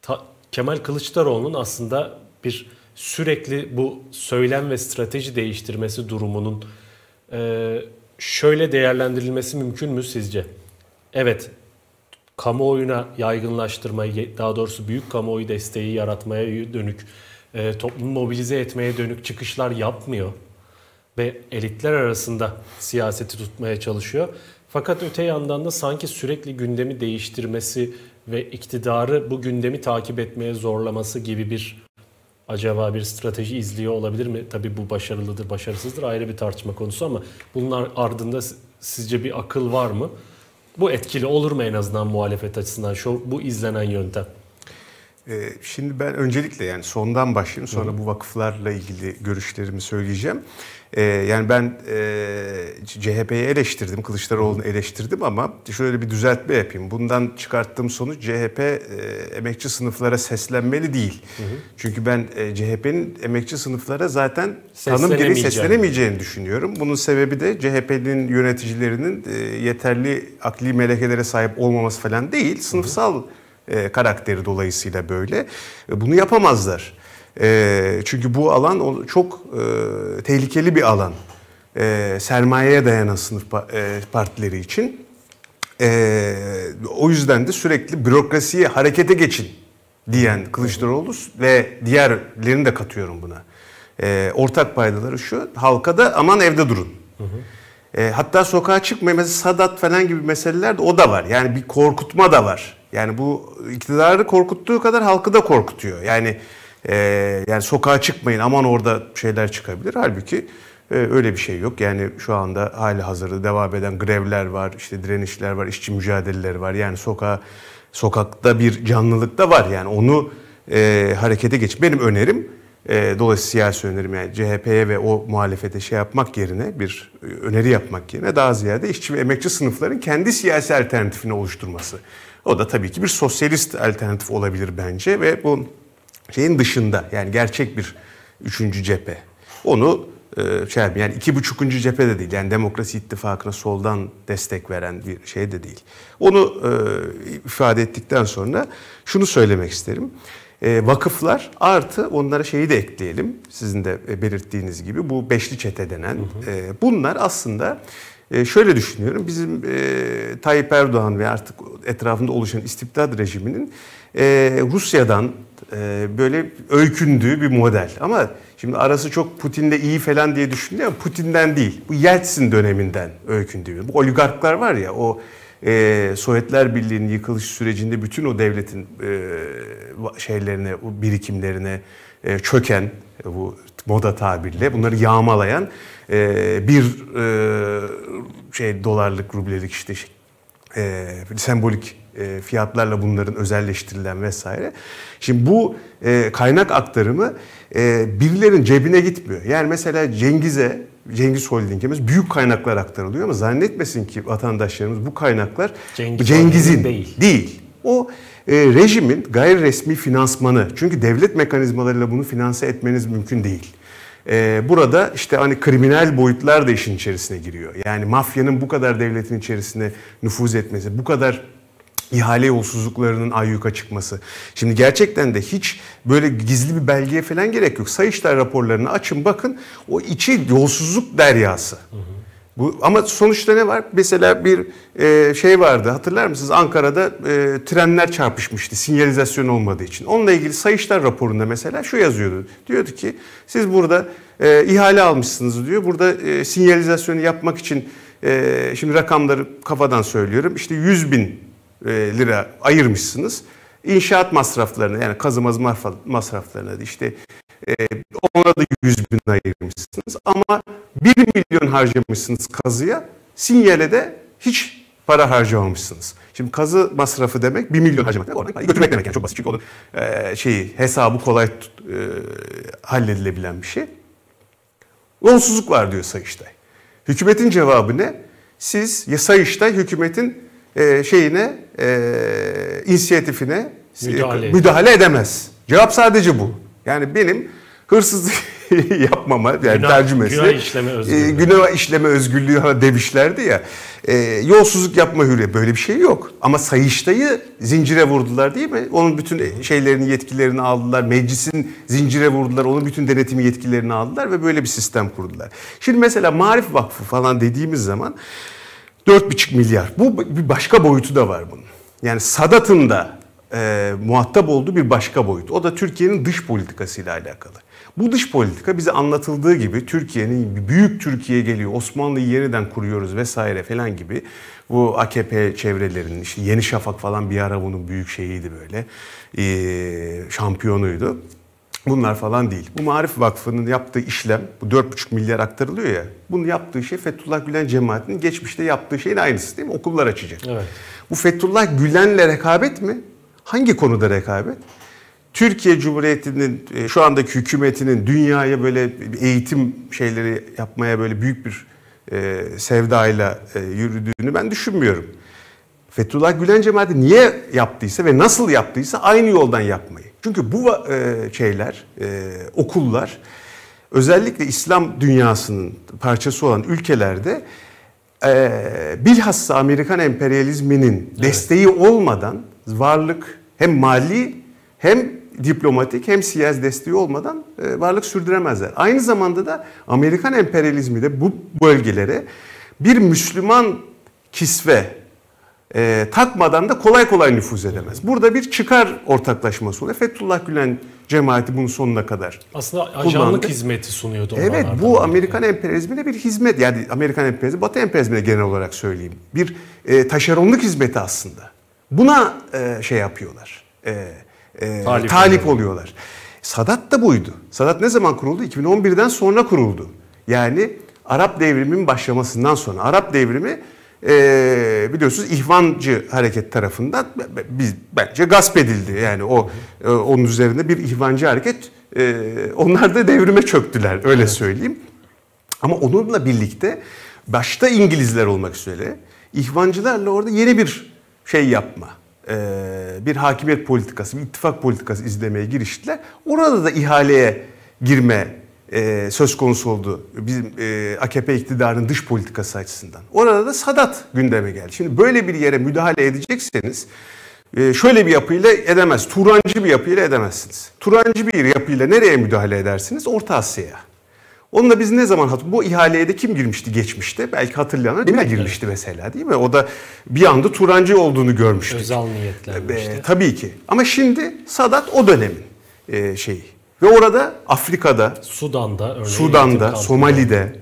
ta, Kemal Kılıçdaroğlu'nun aslında bir sürekli bu söylem ve strateji değiştirmesi durumunun e, şöyle değerlendirilmesi mümkün mü sizce? Evet, kamuoyuna yaygınlaştırmayı, daha doğrusu büyük kamuoyu desteği yaratmaya dönük, toplumu mobilize etmeye dönük çıkışlar yapmıyor ve elitler arasında siyaseti tutmaya çalışıyor. Fakat öte yandan da sanki sürekli gündemi değiştirmesi ve iktidarı bu gündemi takip etmeye zorlaması gibi bir, acaba bir strateji izliyor olabilir mi? Tabii bu başarılıdır, başarısızdır ayrı bir tartışma konusu ama bunlar ardında sizce bir akıl var mı? Bu etkili olur mu en azından muhalefet açısından şu, bu izlenen yöntem? Ee, şimdi ben öncelikle yani sondan başlayayım, sonra Hı. bu vakıflarla ilgili görüşlerimi söyleyeceğim. Ee, yani ben e, C H P'yi eleştirdim, Kılıçdaroğlu'nu eleştirdim ama şöyle bir düzeltme yapayım. Bundan çıkarttığım sonuç C H P e, emekçi sınıflara seslenmeli değil. Hı hı. Çünkü ben e, C H P'nin emekçi sınıflara zaten tanım gereği seslenemeyeceğini düşünüyorum. Bunun sebebi de C H P'nin yöneticilerinin e, yeterli akli melekelere sahip olmaması falan değil, sınıfsal hı hı. E, karakteri dolayısıyla böyle. E, bunu yapamazlar. E, çünkü bu alan o, çok e, tehlikeli bir alan. E, sermayeye dayanan sınıf pa, e, partileri için. E, o yüzden de sürekli bürokrasiyi harekete geçin diyen Kılıçdaroğlu ve diğerlerini de katıyorum buna. E, ortak paydaları şu, halka da aman evde durun. Hı hı. E, hatta sokağa çıkmayın. Mesela Sadat falan gibi meseleler de o da var. Yani bir korkutma da var. Yani bu iktidarı korkuttuğu kadar halkı da korkutuyor. Yani e, yani sokağa çıkmayın aman orada şeyler çıkabilir. Halbuki e, öyle bir şey yok. Yani şu anda hali hazırda devam eden grevler var, işte direnişler var, işçi mücadeleleri var. Yani sokağa, sokakta bir canlılık da var. Yani onu e, harekete geç. Benim önerim, e, dolayısıyla siyasi önerim yani C H P'ye ve o muhalefete şey yapmak yerine, bir öneri yapmak yerine daha ziyade işçi ve emekçi sınıfların kendi siyasi alternatifini oluşturması. O da tabii ki bir sosyalist alternatif olabilir bence ve bu şeyin dışında yani gerçek bir üçüncü cephe. Onu şey yani iki buçukuncu cephe de değil yani Demokrasi İttifakı'na soldan destek veren bir şey de değil. Onu ifade ettikten sonra şunu söylemek isterim. Vakıflar artı onlara şeyi de ekleyelim. Sizin de belirttiğiniz gibi bu beşli çete denen hı hı. bunlar aslında... Ee, şöyle düşünüyorum, bizim e, Tayyip Erdoğan ve artık etrafında oluşan istibdat rejiminin e, Rusya'dan e, böyle öykündüğü bir model. Ama şimdi arası çok Putin'le iyi falan diye düşünülüyor ama Putin'den değil. Bu Yeltsin döneminden öykündüğü. Bu oligarklar var ya, o e, Sovyetler Birliği'nin yıkılış sürecinde bütün o devletin e, şeylerine, o birikimlerine e, çöken, bu moda tabirle bunları yağmalayan e, bir e, şey dolarlık, rublelik işte e, sembolik e, fiyatlarla bunların özelleştirilen vesaire. Şimdi bu e, kaynak aktarımı e, birilerin cebine gitmiyor. Yani mesela Cengiz'e, Cengiz Holding'imiz büyük kaynaklar aktarılıyor ama zannetmesin ki vatandaşlarımız bu kaynaklar Cengiz Cengiz'in değil. değil. O e, rejimin gayri resmi finansmanı. Çünkü devlet mekanizmalarıyla bunu finanse etmeniz mümkün değil. Ee, burada işte hani kriminal boyutlar da işin içerisine giriyor. Yani mafyanın bu kadar devletin içerisine nüfuz etmesi, bu kadar ihale yolsuzluklarının ayyuka çıkması. Şimdi gerçekten de hiç böyle gizli bir belgeye falan gerek yok. Sayıştay raporlarını açın bakın, o içi yolsuzluk deryası. Hı hı. Bu, ama sonuçta ne var? Mesela bir e, şey vardı, hatırlar mısınız? Ankara'da e, trenler çarpışmıştı sinyalizasyon olmadığı için. Onunla ilgili Sayıştay raporunda mesela şu yazıyordu. Diyordu ki siz burada e, ihale almışsınız diyor. Burada e, sinyalizasyonu yapmak için e, şimdi rakamları kafadan söylüyorum. İşte yüz bin e, lira ayırmışsınız. İnşaat masraflarına, yani kazı mazı masraflarına işte e, ona da yüz bin ayırmışsınız ama bir milyon harcamışsınız kazıya, sinyale de hiç para harcamamışsınız. Şimdi kazı masrafı demek bir milyon harcamak demek, oradan parayı götürmek demek, yani çok basit çünkü onun e, şeyi, hesabı kolay tut, e, halledilebilen bir şey. Yolsuzluk var diyor Sayıştay. Hükümetin cevabı ne? Siz ya Sayıştay hükümetin e, şeyine, e, inisiyatifine müdahale, müdahale edemez. Cevap sadece bu. Yani benim hırsızlık yapmama, yani günah, tercümesi, günah işleme özgürlüğü, e, günah işleme özgürlüğü demişlerdi ya, e, yolsuzluk yapma hürriyeti, böyle bir şey yok. Ama Sayıştay'ı zincire vurdular değil mi? Onun bütün şeylerini, yetkilerini aldılar, meclisin zincire vurdular, onun bütün denetim yetkilerini aldılar ve böyle bir sistem kurdular. Şimdi mesela Maarif Vakfı falan dediğimiz zaman dört buçuk milyar, bu bir başka boyutu da var bunun. Yani Sadat'ın da e, muhatap olduğu bir başka boyut. O da Türkiye'nin dış politikasıyla alakalı. Bu dış politika bize anlatıldığı gibi Türkiye'nin büyük Türkiye geliyor, Osmanlı'yı yeniden kuruyoruz vesaire falan gibi. Bu A K P çevrelerinin, işte Yeni Şafak falan bir ara bunun büyük şeyiydi böyle, ee, şampiyonuydu. Bunlar falan değil. Bu Maarif Vakfı'nın yaptığı işlem, bu dört buçuk milyar aktarılıyor ya, bunun yaptığı şey Fethullah Gülen cemaatinin geçmişte yaptığı şeyin aynısı değil mi? Okullar açacak. Evet. Bu Fethullah Gülen'le rekabet mi? Hangi konuda rekabet? Türkiye Cumhuriyeti'nin şu andaki hükümetinin dünyaya böyle eğitim şeyleri yapmaya böyle büyük bir e, sevdayla e, yürüdüğünü ben düşünmüyorum. Fethullah Gülen cemaati niye yaptıysa ve nasıl yaptıysa aynı yoldan yapmayı. Çünkü bu e, şeyler, e, okullar özellikle İslam dünyasının parçası olan ülkelerde e, bilhassa Amerikan emperyalizminin evet. desteği olmadan varlık hem mali hem diplomatik hem siyasi desteği olmadan varlık sürdüremezler. Aynı zamanda da Amerikan emperyalizmi de bu bölgelere bir Müslüman kisve e, takmadan da kolay kolay nüfuz edemez. Burada bir çıkar ortaklaşması oluyor. Fethullah Gülen cemaati bunun sonuna kadar aslında ajanlık kullandı. Hizmeti sunuyordu. Evet, bu Amerikan yani. Emperyalizmine bir hizmet. Yani Amerikan emperyalizmi, Batı emperyalizmine genel olarak söyleyeyim. Bir e, taşeronluk hizmeti aslında. Buna e, şey yapıyorlar. E, E, talip, talip oluyorlar. Sadat da buydu. Sadat ne zaman kuruldu? iki bin on birden sonra kuruldu. Yani Arap Devrimi'nin başlamasından sonra. Arap Devrimi e, biliyorsunuz İhvancı hareket tarafından biz, bence gasp edildi. Yani o e, onun üzerinde bir İhvancı hareket. E, onlar da devrime çöktüler öyle evet. söyleyeyim. Ama onunla birlikte başta İngilizler olmak üzere İhvancılarla orada yeni bir şey yapma. Bir hakimiyet politikası, bir ittifak politikası izlemeye giriştiler. Orada da ihaleye girme söz konusu oldu bizim A K P iktidarının dış politikası açısından. Orada da Sadat gündeme geldi. Şimdi böyle bir yere müdahale edecekseniz şöyle bir yapıyla edemez. Turancı bir yapıyla edemezsiniz. Turancı bir yapıyla nereye müdahale edersiniz? Orta Asya'ya. Onunla biz ne zaman hatırlıyoruz? Bu ihaleye de kim girmişti geçmişte? Belki hatırlayanlar değil mi? Girmişti mesela değil mi? O da bir anda Turancı olduğunu görmüştük. Özel niyetlenmişti. E, tabii ki. Ama şimdi Sadat o dönemin e, şeyi. Ve orada Afrika'da, Sudan'da, örneğin Sudan'da, Somali'de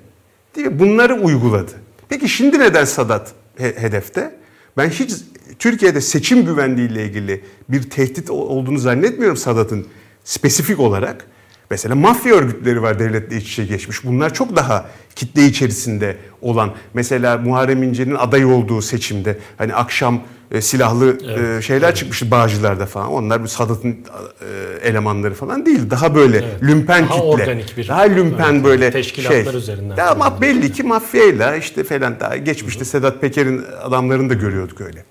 değil mi? Bunları uyguladı. Peki şimdi neden Sadat he, hedefte? Ben hiç Türkiye'de seçim güvenliğiyle ilgili bir tehdit olduğunu zannetmiyorum Sadat'ın spesifik olarak. Mesela mafya örgütleri var devletle iç içe geçmiş. Bunlar çok daha kitle içerisinde olan. Mesela Muharrem İnce'nin aday olduğu seçimde hani akşam e, silahlı evet, e, şeyler evet. çıkmıştı Bağcılar'da falan. Onlar bir Sadat'ın e, elemanları falan değil. Daha böyle evet. lümpen daha kitle. Daha organik bir. Daha lümpen evet, böyle teşkilatlar şey. Üzerinden. Daha ama belli yani. Ki mafyayla işte falan daha geçmişte evet. Sedat Peker'in adamlarını da görüyorduk öyle.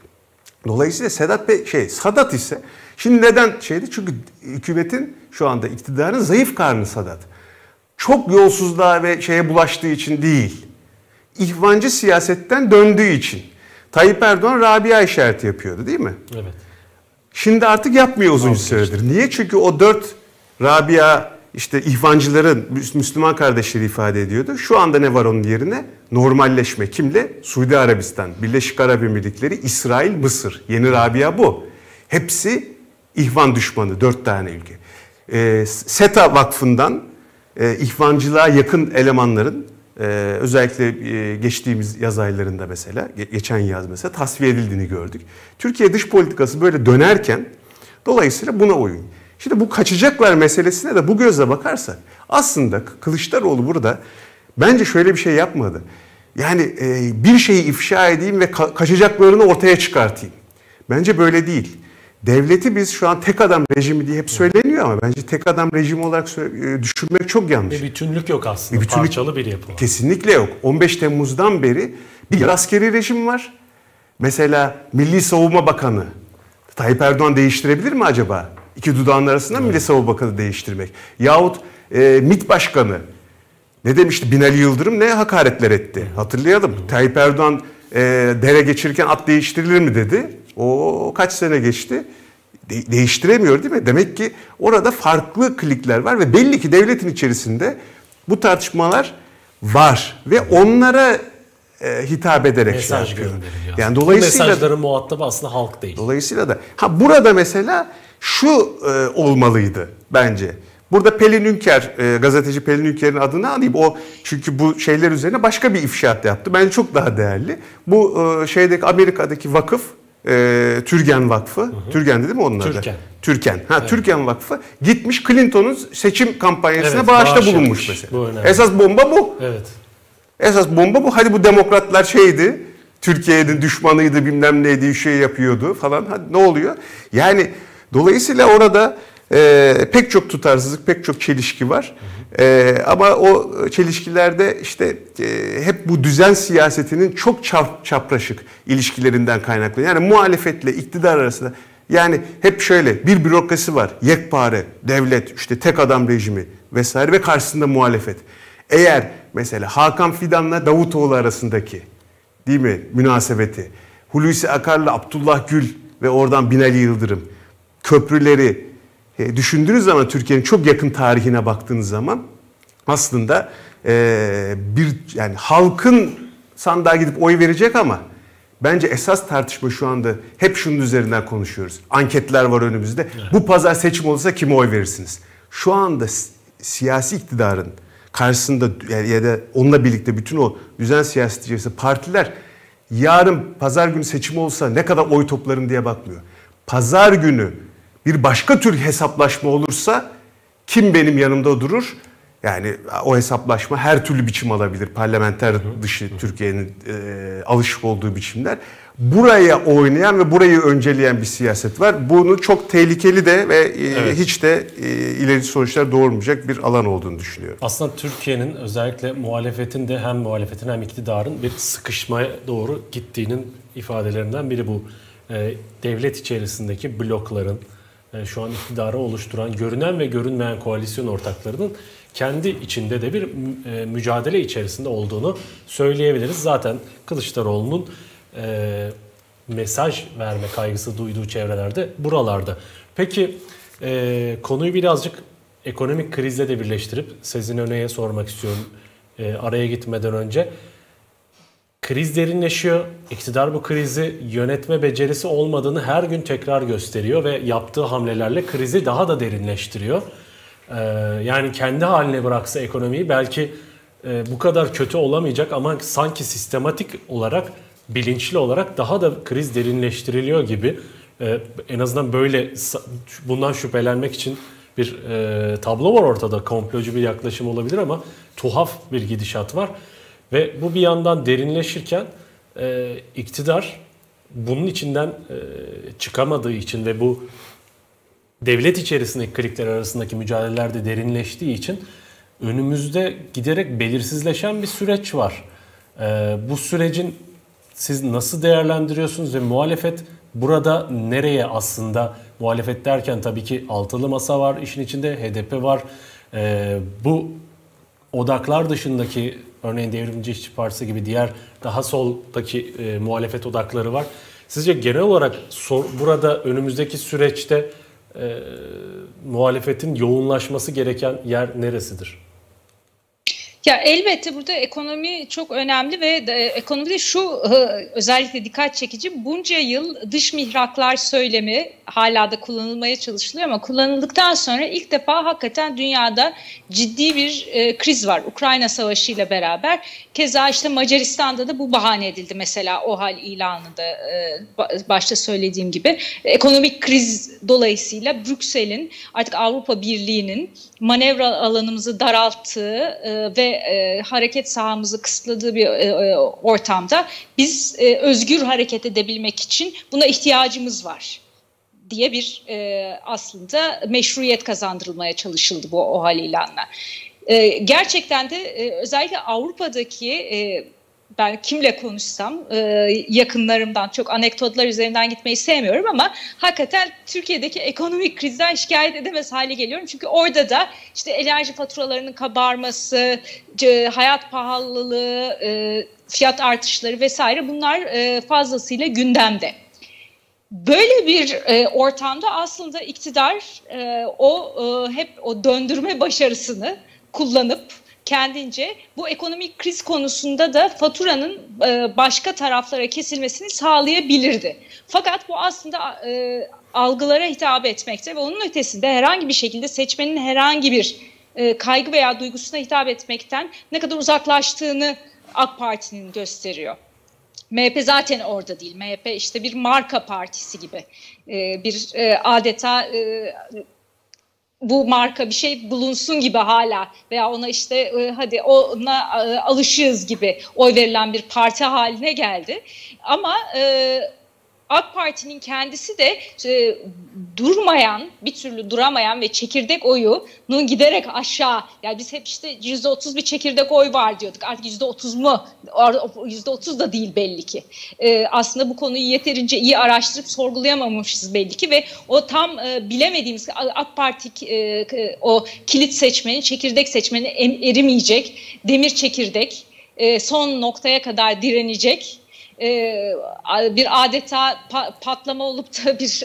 Dolayısıyla Sedat Pe şey Sadat ise şimdi neden şeydi? Çünkü hükümetin şu anda iktidarın zayıf karnı Sadat. çok yolsuzluğa ve şeye bulaştığı için değil, ihvancı siyasetten döndüğü için. Tayyip Erdoğan Rabia işareti yapıyordu değil mi? Evet. Şimdi artık yapmıyor uzun süredir. Niye? Çünkü o dört Rabia işte ihvancıların, Müslüman kardeşleri ifade ediyordu. Şu anda ne var onun yerine? Normalleşme. Kimle? Suudi Arabistan, Birleşik Arap Emirlikleri, İsrail, Mısır. Yeni Rabia bu. Hepsi ihvan düşmanı. Dört tane ülke. E, SETA Vakfı'ndan e, ihvancılığa yakın elemanların e, özellikle e, geçtiğimiz yaz aylarında mesela, geçen yaz mesela tasfiye edildiğini gördük. Türkiye dış politikası böyle dönerken dolayısıyla buna uyun. Şimdi bu kaçacaklar meselesine de bu gözle bakarsak aslında Kılıçdaroğlu burada bence şöyle bir şey yapmadı. Yani e, bir şeyi ifşa edeyim ve ka kaçacaklarını ortaya çıkartayım. Bence böyle değil. Devleti biz şu an tek adam rejimi diye hep söyleniyor ama bence tek adam rejimi olarak düşünmek çok yanlış. Bir bütünlük yok aslında. Bir bütünlük, parçalı bir yapı var. Kesinlikle yok. on beş Temmuz'dan beri bir askeri rejim var. Mesela Milli Savunma Bakanı. Tayyip Erdoğan değiştirebilir mi acaba? İki dudağın arasında evet. Milli Savunma Bakanı değiştirmek. Yahut e, MİT Başkanı. Ne demişti? Binali Yıldırım ne hakaretler etti. Hatırlayalım. Evet. Tayyip Erdoğan e, dere geçirirken at değiştirilir mi dedi. O kaç sene geçti? De değiştiremiyor değil mi? Demek ki orada farklı klikler var ve belli ki devletin içerisinde bu tartışmalar var ve onlara e, hitap ederek mesaj şey yapıyor. Yani dolayısıyla mesajların muhatabı aslında halk değil. Dolayısıyla da ha burada mesela şu e, olmalıydı bence. Burada Pelin Ünker, e, gazeteci Pelin Ünker'in adını alayım. O çünkü bu şeyler üzerine başka bir ifşaat yaptı. Bence çok daha değerli. Bu e, şeydeki Amerika'daki vakıf E, TÜRGEV Vakfı, hı hı. TÜRGEV değil mi onlar da? TÜRGEV. TÜRGEV. Ha evet. TÜRGEV Vakfı gitmiş Clinton'un seçim kampanyasına evet, bağışta bağış bulunmuş yapmış. Mesela. Bu esas bomba bu. Evet. Esas bomba bu. Hadi bu demokratlar şeydi, Türkiye'nin düşmanıydı, bilmem neydi, şey yapıyordu falan. Hadi ne oluyor? Yani dolayısıyla orada e, pek çok tutarsızlık, pek çok çelişki var. Hı hı. E, ama o çelişkilerde işte e, hep bu düzen siyasetinin çok çap, çapraşık ilişkilerinden kaynaklı. Yani muhalefetle iktidar arasında yani hep şöyle bir bürokrasi var. Yekpare, devlet, işte tek adam rejimi vesaire ve karşısında muhalefet. Eğer mesela Hakan Fidan'la Davutoğlu arasındaki değil mi münasebeti, Hulusi Akar'la Abdullah Gül ve oradan Binali Yıldırım köprüleri E, düşündüğünüz zaman Türkiye'nin çok yakın tarihine baktığınız zaman aslında e, bir yani halkın sandığa gidip oy verecek ama bence esas tartışma şu anda hep şunun üzerinden konuşuyoruz. Anketler var önümüzde. Evet. Bu pazar seçim olursa kime oy verirsiniz? Şu anda siyasi iktidarın karşısında yani ya da onunla birlikte bütün o düzen siyaseti içerisinde partiler yarın pazar günü seçim olsa ne kadar oy toplarım diye bakmıyor. Pazar günü bir başka tür hesaplaşma olursa kim benim yanımda durur? Yani o hesaplaşma her türlü biçim alabilir. Parlamenter dışı Türkiye'nin e, alışık olduğu biçimler. Buraya oynayan ve burayı önceleyen bir siyaset var. Bunu çok tehlikeli de ve e, evet. hiç de e, ileri sonuçlar doğurmayacak bir alan olduğunu düşünüyorum. Aslında Türkiye'nin özellikle muhalefetin de hem muhalefetin hem iktidarın bir sıkışmaya doğru gittiğinin ifadelerinden biri bu. E, devlet içerisindeki blokların, yani şu an iktidarı oluşturan, görünen ve görünmeyen koalisyon ortaklarının kendi içinde de bir mücadele içerisinde olduğunu söyleyebiliriz. Zaten Kılıçdaroğlu'nun e, mesaj verme kaygısı duyduğu çevrelerde buralarda. Peki e, konuyu birazcık ekonomik krizle de birleştirip Sezin Öney'e sormak istiyorum e, araya gitmeden önce. Kriz derinleşiyor. İktidar bu krizi yönetme becerisi olmadığını her gün tekrar gösteriyor ve yaptığı hamlelerle krizi daha da derinleştiriyor. Ee, yani kendi haline bıraksa ekonomiyi belki e, bu kadar kötü olamayacak ama sanki sistematik olarak, bilinçli olarak daha da kriz derinleştiriliyor gibi. Ee, en azından böyle bundan şüphelenmek için bir e, tablo var ortada. Komplocu bir yaklaşım olabilir ama tuhaf bir gidişat var. Ve bu bir yandan derinleşirken e, iktidar bunun içinden e, çıkamadığı için ve bu devlet içerisindeki klikler arasındaki mücadeleler de derinleştiği için önümüzde giderek belirsizleşen bir süreç var. E, bu sürecin siz nasıl değerlendiriyorsunuz ve muhalefet burada nereye aslında? Muhalefet derken tabii ki Altılı Masa var işin içinde, H D P var. E, bu odaklar dışındaki, örneğin Devrimci İşçi Partisi gibi diğer daha soldaki e, muhalefet odakları var. Sizce genel olarak sor, burada önümüzdeki süreçte e, muhalefetin yoğunlaşması gereken yer neresidir? Ya elbette burada ekonomi çok önemli ve ekonomide şu özellikle dikkat çekici, bunca yıl dış mihraklar söylemi hala da kullanılmaya çalışılıyor ama kullanıldıktan sonra ilk defa hakikaten dünyada ciddi bir kriz var Ukrayna Savaşı ile beraber. Keza işte Macaristan'da da bu bahane edildi mesela o hal ilanında başta söylediğim gibi. Ekonomik kriz dolayısıyla Brüksel'in, artık Avrupa Birliği'nin manevra alanımızı daralttığı ve E, hareket sahamızı kısıtladığı bir e, ortamda biz e, özgür hareket edebilmek için buna ihtiyacımız var diye bir e, aslında meşruiyet kazandırılmaya çalışıldı bu OHAL ilanla. E, gerçekten de e, özellikle Avrupa'daki e, ben kimle konuşsam yakınlarımdan, çok anekdotlar üzerinden gitmeyi sevmiyorum ama hakikaten Türkiye'deki ekonomik krizden şikayet edemez hale geliyorum. Çünkü orada da işte enerji faturalarının kabarması, hayat pahalılığı, fiyat artışları vesaire, bunlar fazlasıyla gündemde. Böyle bir e, ortamda aslında iktidar e, o e, hep o döndürme başarısını kullanıp kendince bu ekonomik kriz konusunda da faturanın başka taraflara kesilmesini sağlayabilirdi. Fakat bu aslında algılara hitap etmekte ve onun ötesinde herhangi bir şekilde seçmenin herhangi bir kaygı veya duygusuna hitap etmekten ne kadar uzaklaştığını AK Parti'nin gösteriyor. M H P zaten orada değil. M H P işte bir marka partisi gibi, bir adeta... Bu marka bir şey bulunsun gibi hala veya ona işte e, hadi ona e, alışığız gibi oy verilen bir parti haline geldi. Ama e, AK Parti'nin kendisi de e, durmayan, bir türlü duramayan ve çekirdek oyunun giderek aşağı. Yani biz hep işte yüzde otuz bir çekirdek oy var diyorduk. Artık yüzde otuz mu? yüzde otuz da değil belli ki. E, aslında bu konuyu yeterince iyi araştırıp sorgulayamamışız belli ki ve o tam e, bilemediğimiz AK Parti e, o kilit seçmeni, çekirdek seçmeni erimeyecek, demir çekirdek e, son noktaya kadar direnecek. Ee, bir adeta pa patlama olup da bir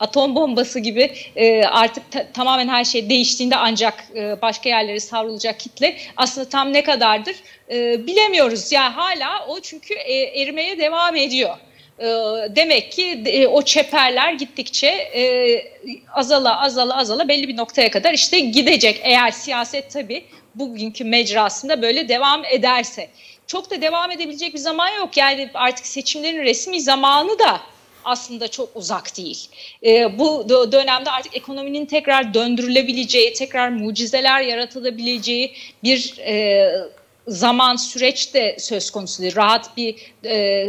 atom bombası gibi e, artık ta tamamen her şey değiştiğinde ancak e, başka yerlere savrulacak kitle aslında tam ne kadardır e, bilemiyoruz. Yani hala o çünkü e, erimeye devam ediyor. E, demek ki e, o çeperler gittikçe e, azala azala azala belli bir noktaya kadar işte gidecek, eğer siyaset tabii bugünkü mecrasında böyle devam ederse. Çok da devam edebilecek bir zaman yok. Yani artık seçimlerin resmi zamanı da aslında çok uzak değil. E, bu dönemde artık ekonominin tekrar döndürülebileceği, tekrar mucizeler yaratılabileceği bir e, zaman, süreç de söz konusu değil. Rahat bir e,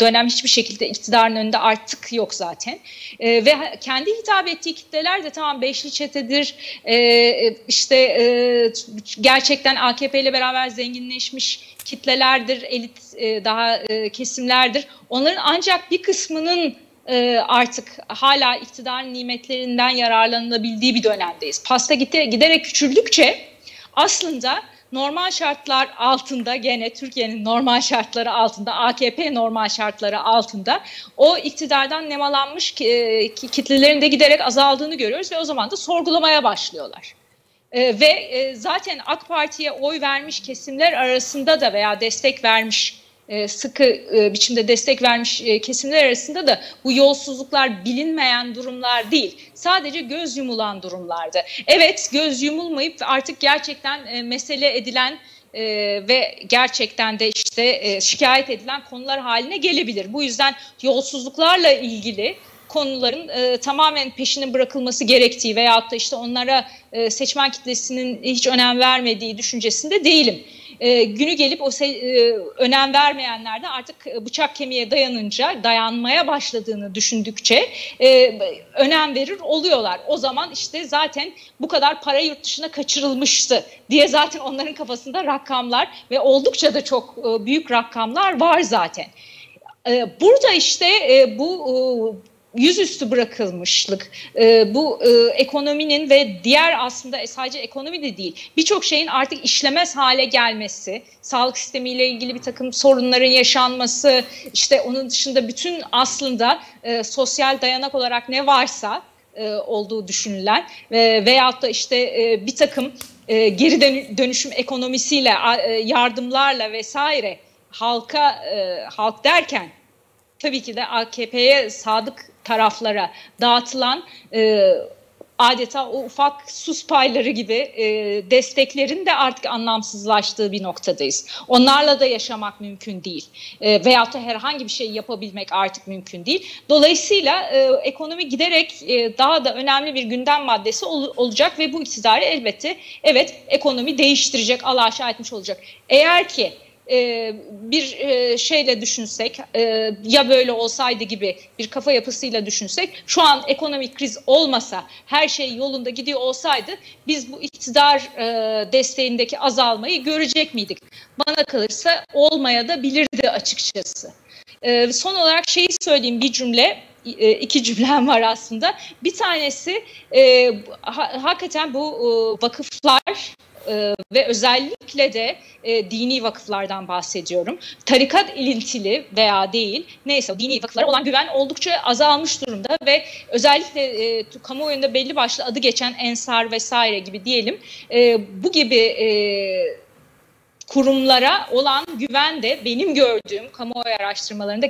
dönem hiçbir şekilde iktidarın önünde artık yok zaten. E, ve kendi hitap ettiği kitleler de tamam beşli çetedir, e, işte e, gerçekten A K P ile beraber zenginleşmiş kitlelerdir, elit e, daha e, kesimlerdir. Onların ancak bir kısmının e, artık hala iktidarın nimetlerinden yararlanılabildiği bir dönemdeyiz. Pasta giderek küçüldükçe aslında normal şartlar altında, gene Türkiye'nin normal şartları altında, A K P normal şartları altında o iktidardan nemalanmış kitlelerin de giderek azaldığını görüyoruz ve o zaman da sorgulamaya başlıyorlar. Ve zaten AK Parti'ye oy vermiş kesimler arasında da veya destek vermiş, sıkı biçimde destek vermiş kesimler arasında da bu yolsuzluklar bilinmeyen durumlar değil. Sadece göz yumulan durumlardı. Evet, göz yumulmayıp artık gerçekten mesele edilen ve gerçekten de işte şikayet edilen konular haline gelebilir. Bu yüzden yolsuzluklarla ilgili konuların e, tamamen peşinin bırakılması gerektiği veyahut da işte onlara e, seçmen kitlesinin hiç önem vermediği düşüncesinde değilim. E, günü gelip o e, önem vermeyenler de artık bıçak kemiğe dayanınca, dayanmaya başladığını düşündükçe e, önem verir oluyorlar. O zaman işte zaten bu kadar para yurt dışına kaçırılmıştı diye zaten onların kafasında rakamlar ve oldukça da çok e, büyük rakamlar var zaten. E, burada işte e, bu e, yüzüstü bırakılmışlık, e, bu e, ekonominin ve diğer aslında sadece ekonomi de değil, birçok şeyin artık işlemez hale gelmesi, sağlık sistemiyle ilgili bir takım sorunların yaşanması, işte onun dışında bütün aslında e, sosyal dayanak olarak ne varsa e, olduğu düşünülen e, veyahut da işte e, bir takım e, geri dönüşüm ekonomisiyle, e, yardımlarla vesaire halka, e, halk derken tabii ki de A K P'ye sadık taraflara dağıtılan e, adeta o ufak sus payları gibi e, desteklerin de artık anlamsızlaştığı bir noktadayız. Onlarla da yaşamak mümkün değil e, veyahut da herhangi bir şey yapabilmek artık mümkün değil. Dolayısıyla e, ekonomi giderek e, daha da önemli bir gündem maddesi ol, olacak ve bu iktidarı elbette evet ekonomi değiştirecek, Allah'a şahit etmiş olacak. Eğer ki Ee, bir e, şeyle düşünsek, e, ya böyle olsaydı gibi bir kafa yapısıyla düşünsek, şu an ekonomik kriz olmasa, her şey yolunda gidiyor olsaydı biz bu iktidar e, desteğindeki azalmayı görecek miydik? Bana kalırsa olmaya da bilirdi açıkçası. E, son olarak şeyi söyleyeyim, bir cümle, e, iki cümlem var aslında. Bir tanesi e, ha, hakikaten bu e, vakıflar, Ee, ve özellikle de e, dini vakıflardan bahsediyorum. Tarikat ilintili veya değil, neyse dini vakıflara olan güven oldukça azalmış durumda ve özellikle e, kamuoyunda belli başlı adı geçen Ensar vesaire gibi diyelim, e, bu gibi e, kurumlara olan güven de benim gördüğüm kamuoyu araştırmalarında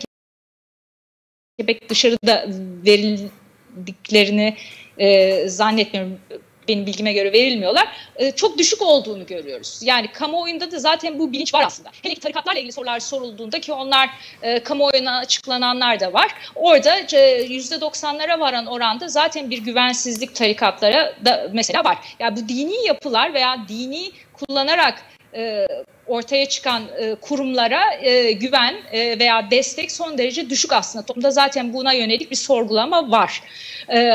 pek dışarıda verildiklerini e, zannetmiyorum. Benim bilgime göre verilmiyorlar, ee, çok düşük olduğunu görüyoruz. Yani kamuoyunda da zaten bu bilinç var aslında. Hele ki tarikatlarla ilgili sorular sorulduğunda, ki onlar e, kamuoyuna açıklananlar da var, orada e, yüzde doksanlara varan oranda zaten bir güvensizlik tarikatlara da mesela var. Yani bu dini yapılar veya dini kullanarak e, ortaya çıkan e, kurumlara e, güven e, veya destek son derece düşük aslında. Toplumda zaten buna yönelik bir sorgulama var. E,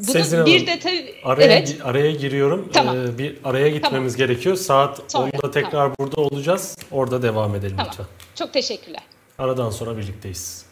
Sezin Hanım, araya, evet. araya giriyorum. Tamam. Ee, bir araya gitmemiz tamam. gerekiyor. Saat sonra, onda tekrar tamam. burada olacağız. Orada devam edelim tamam. lütfen. Çok teşekkürler. Aradan sonra birlikteyiz.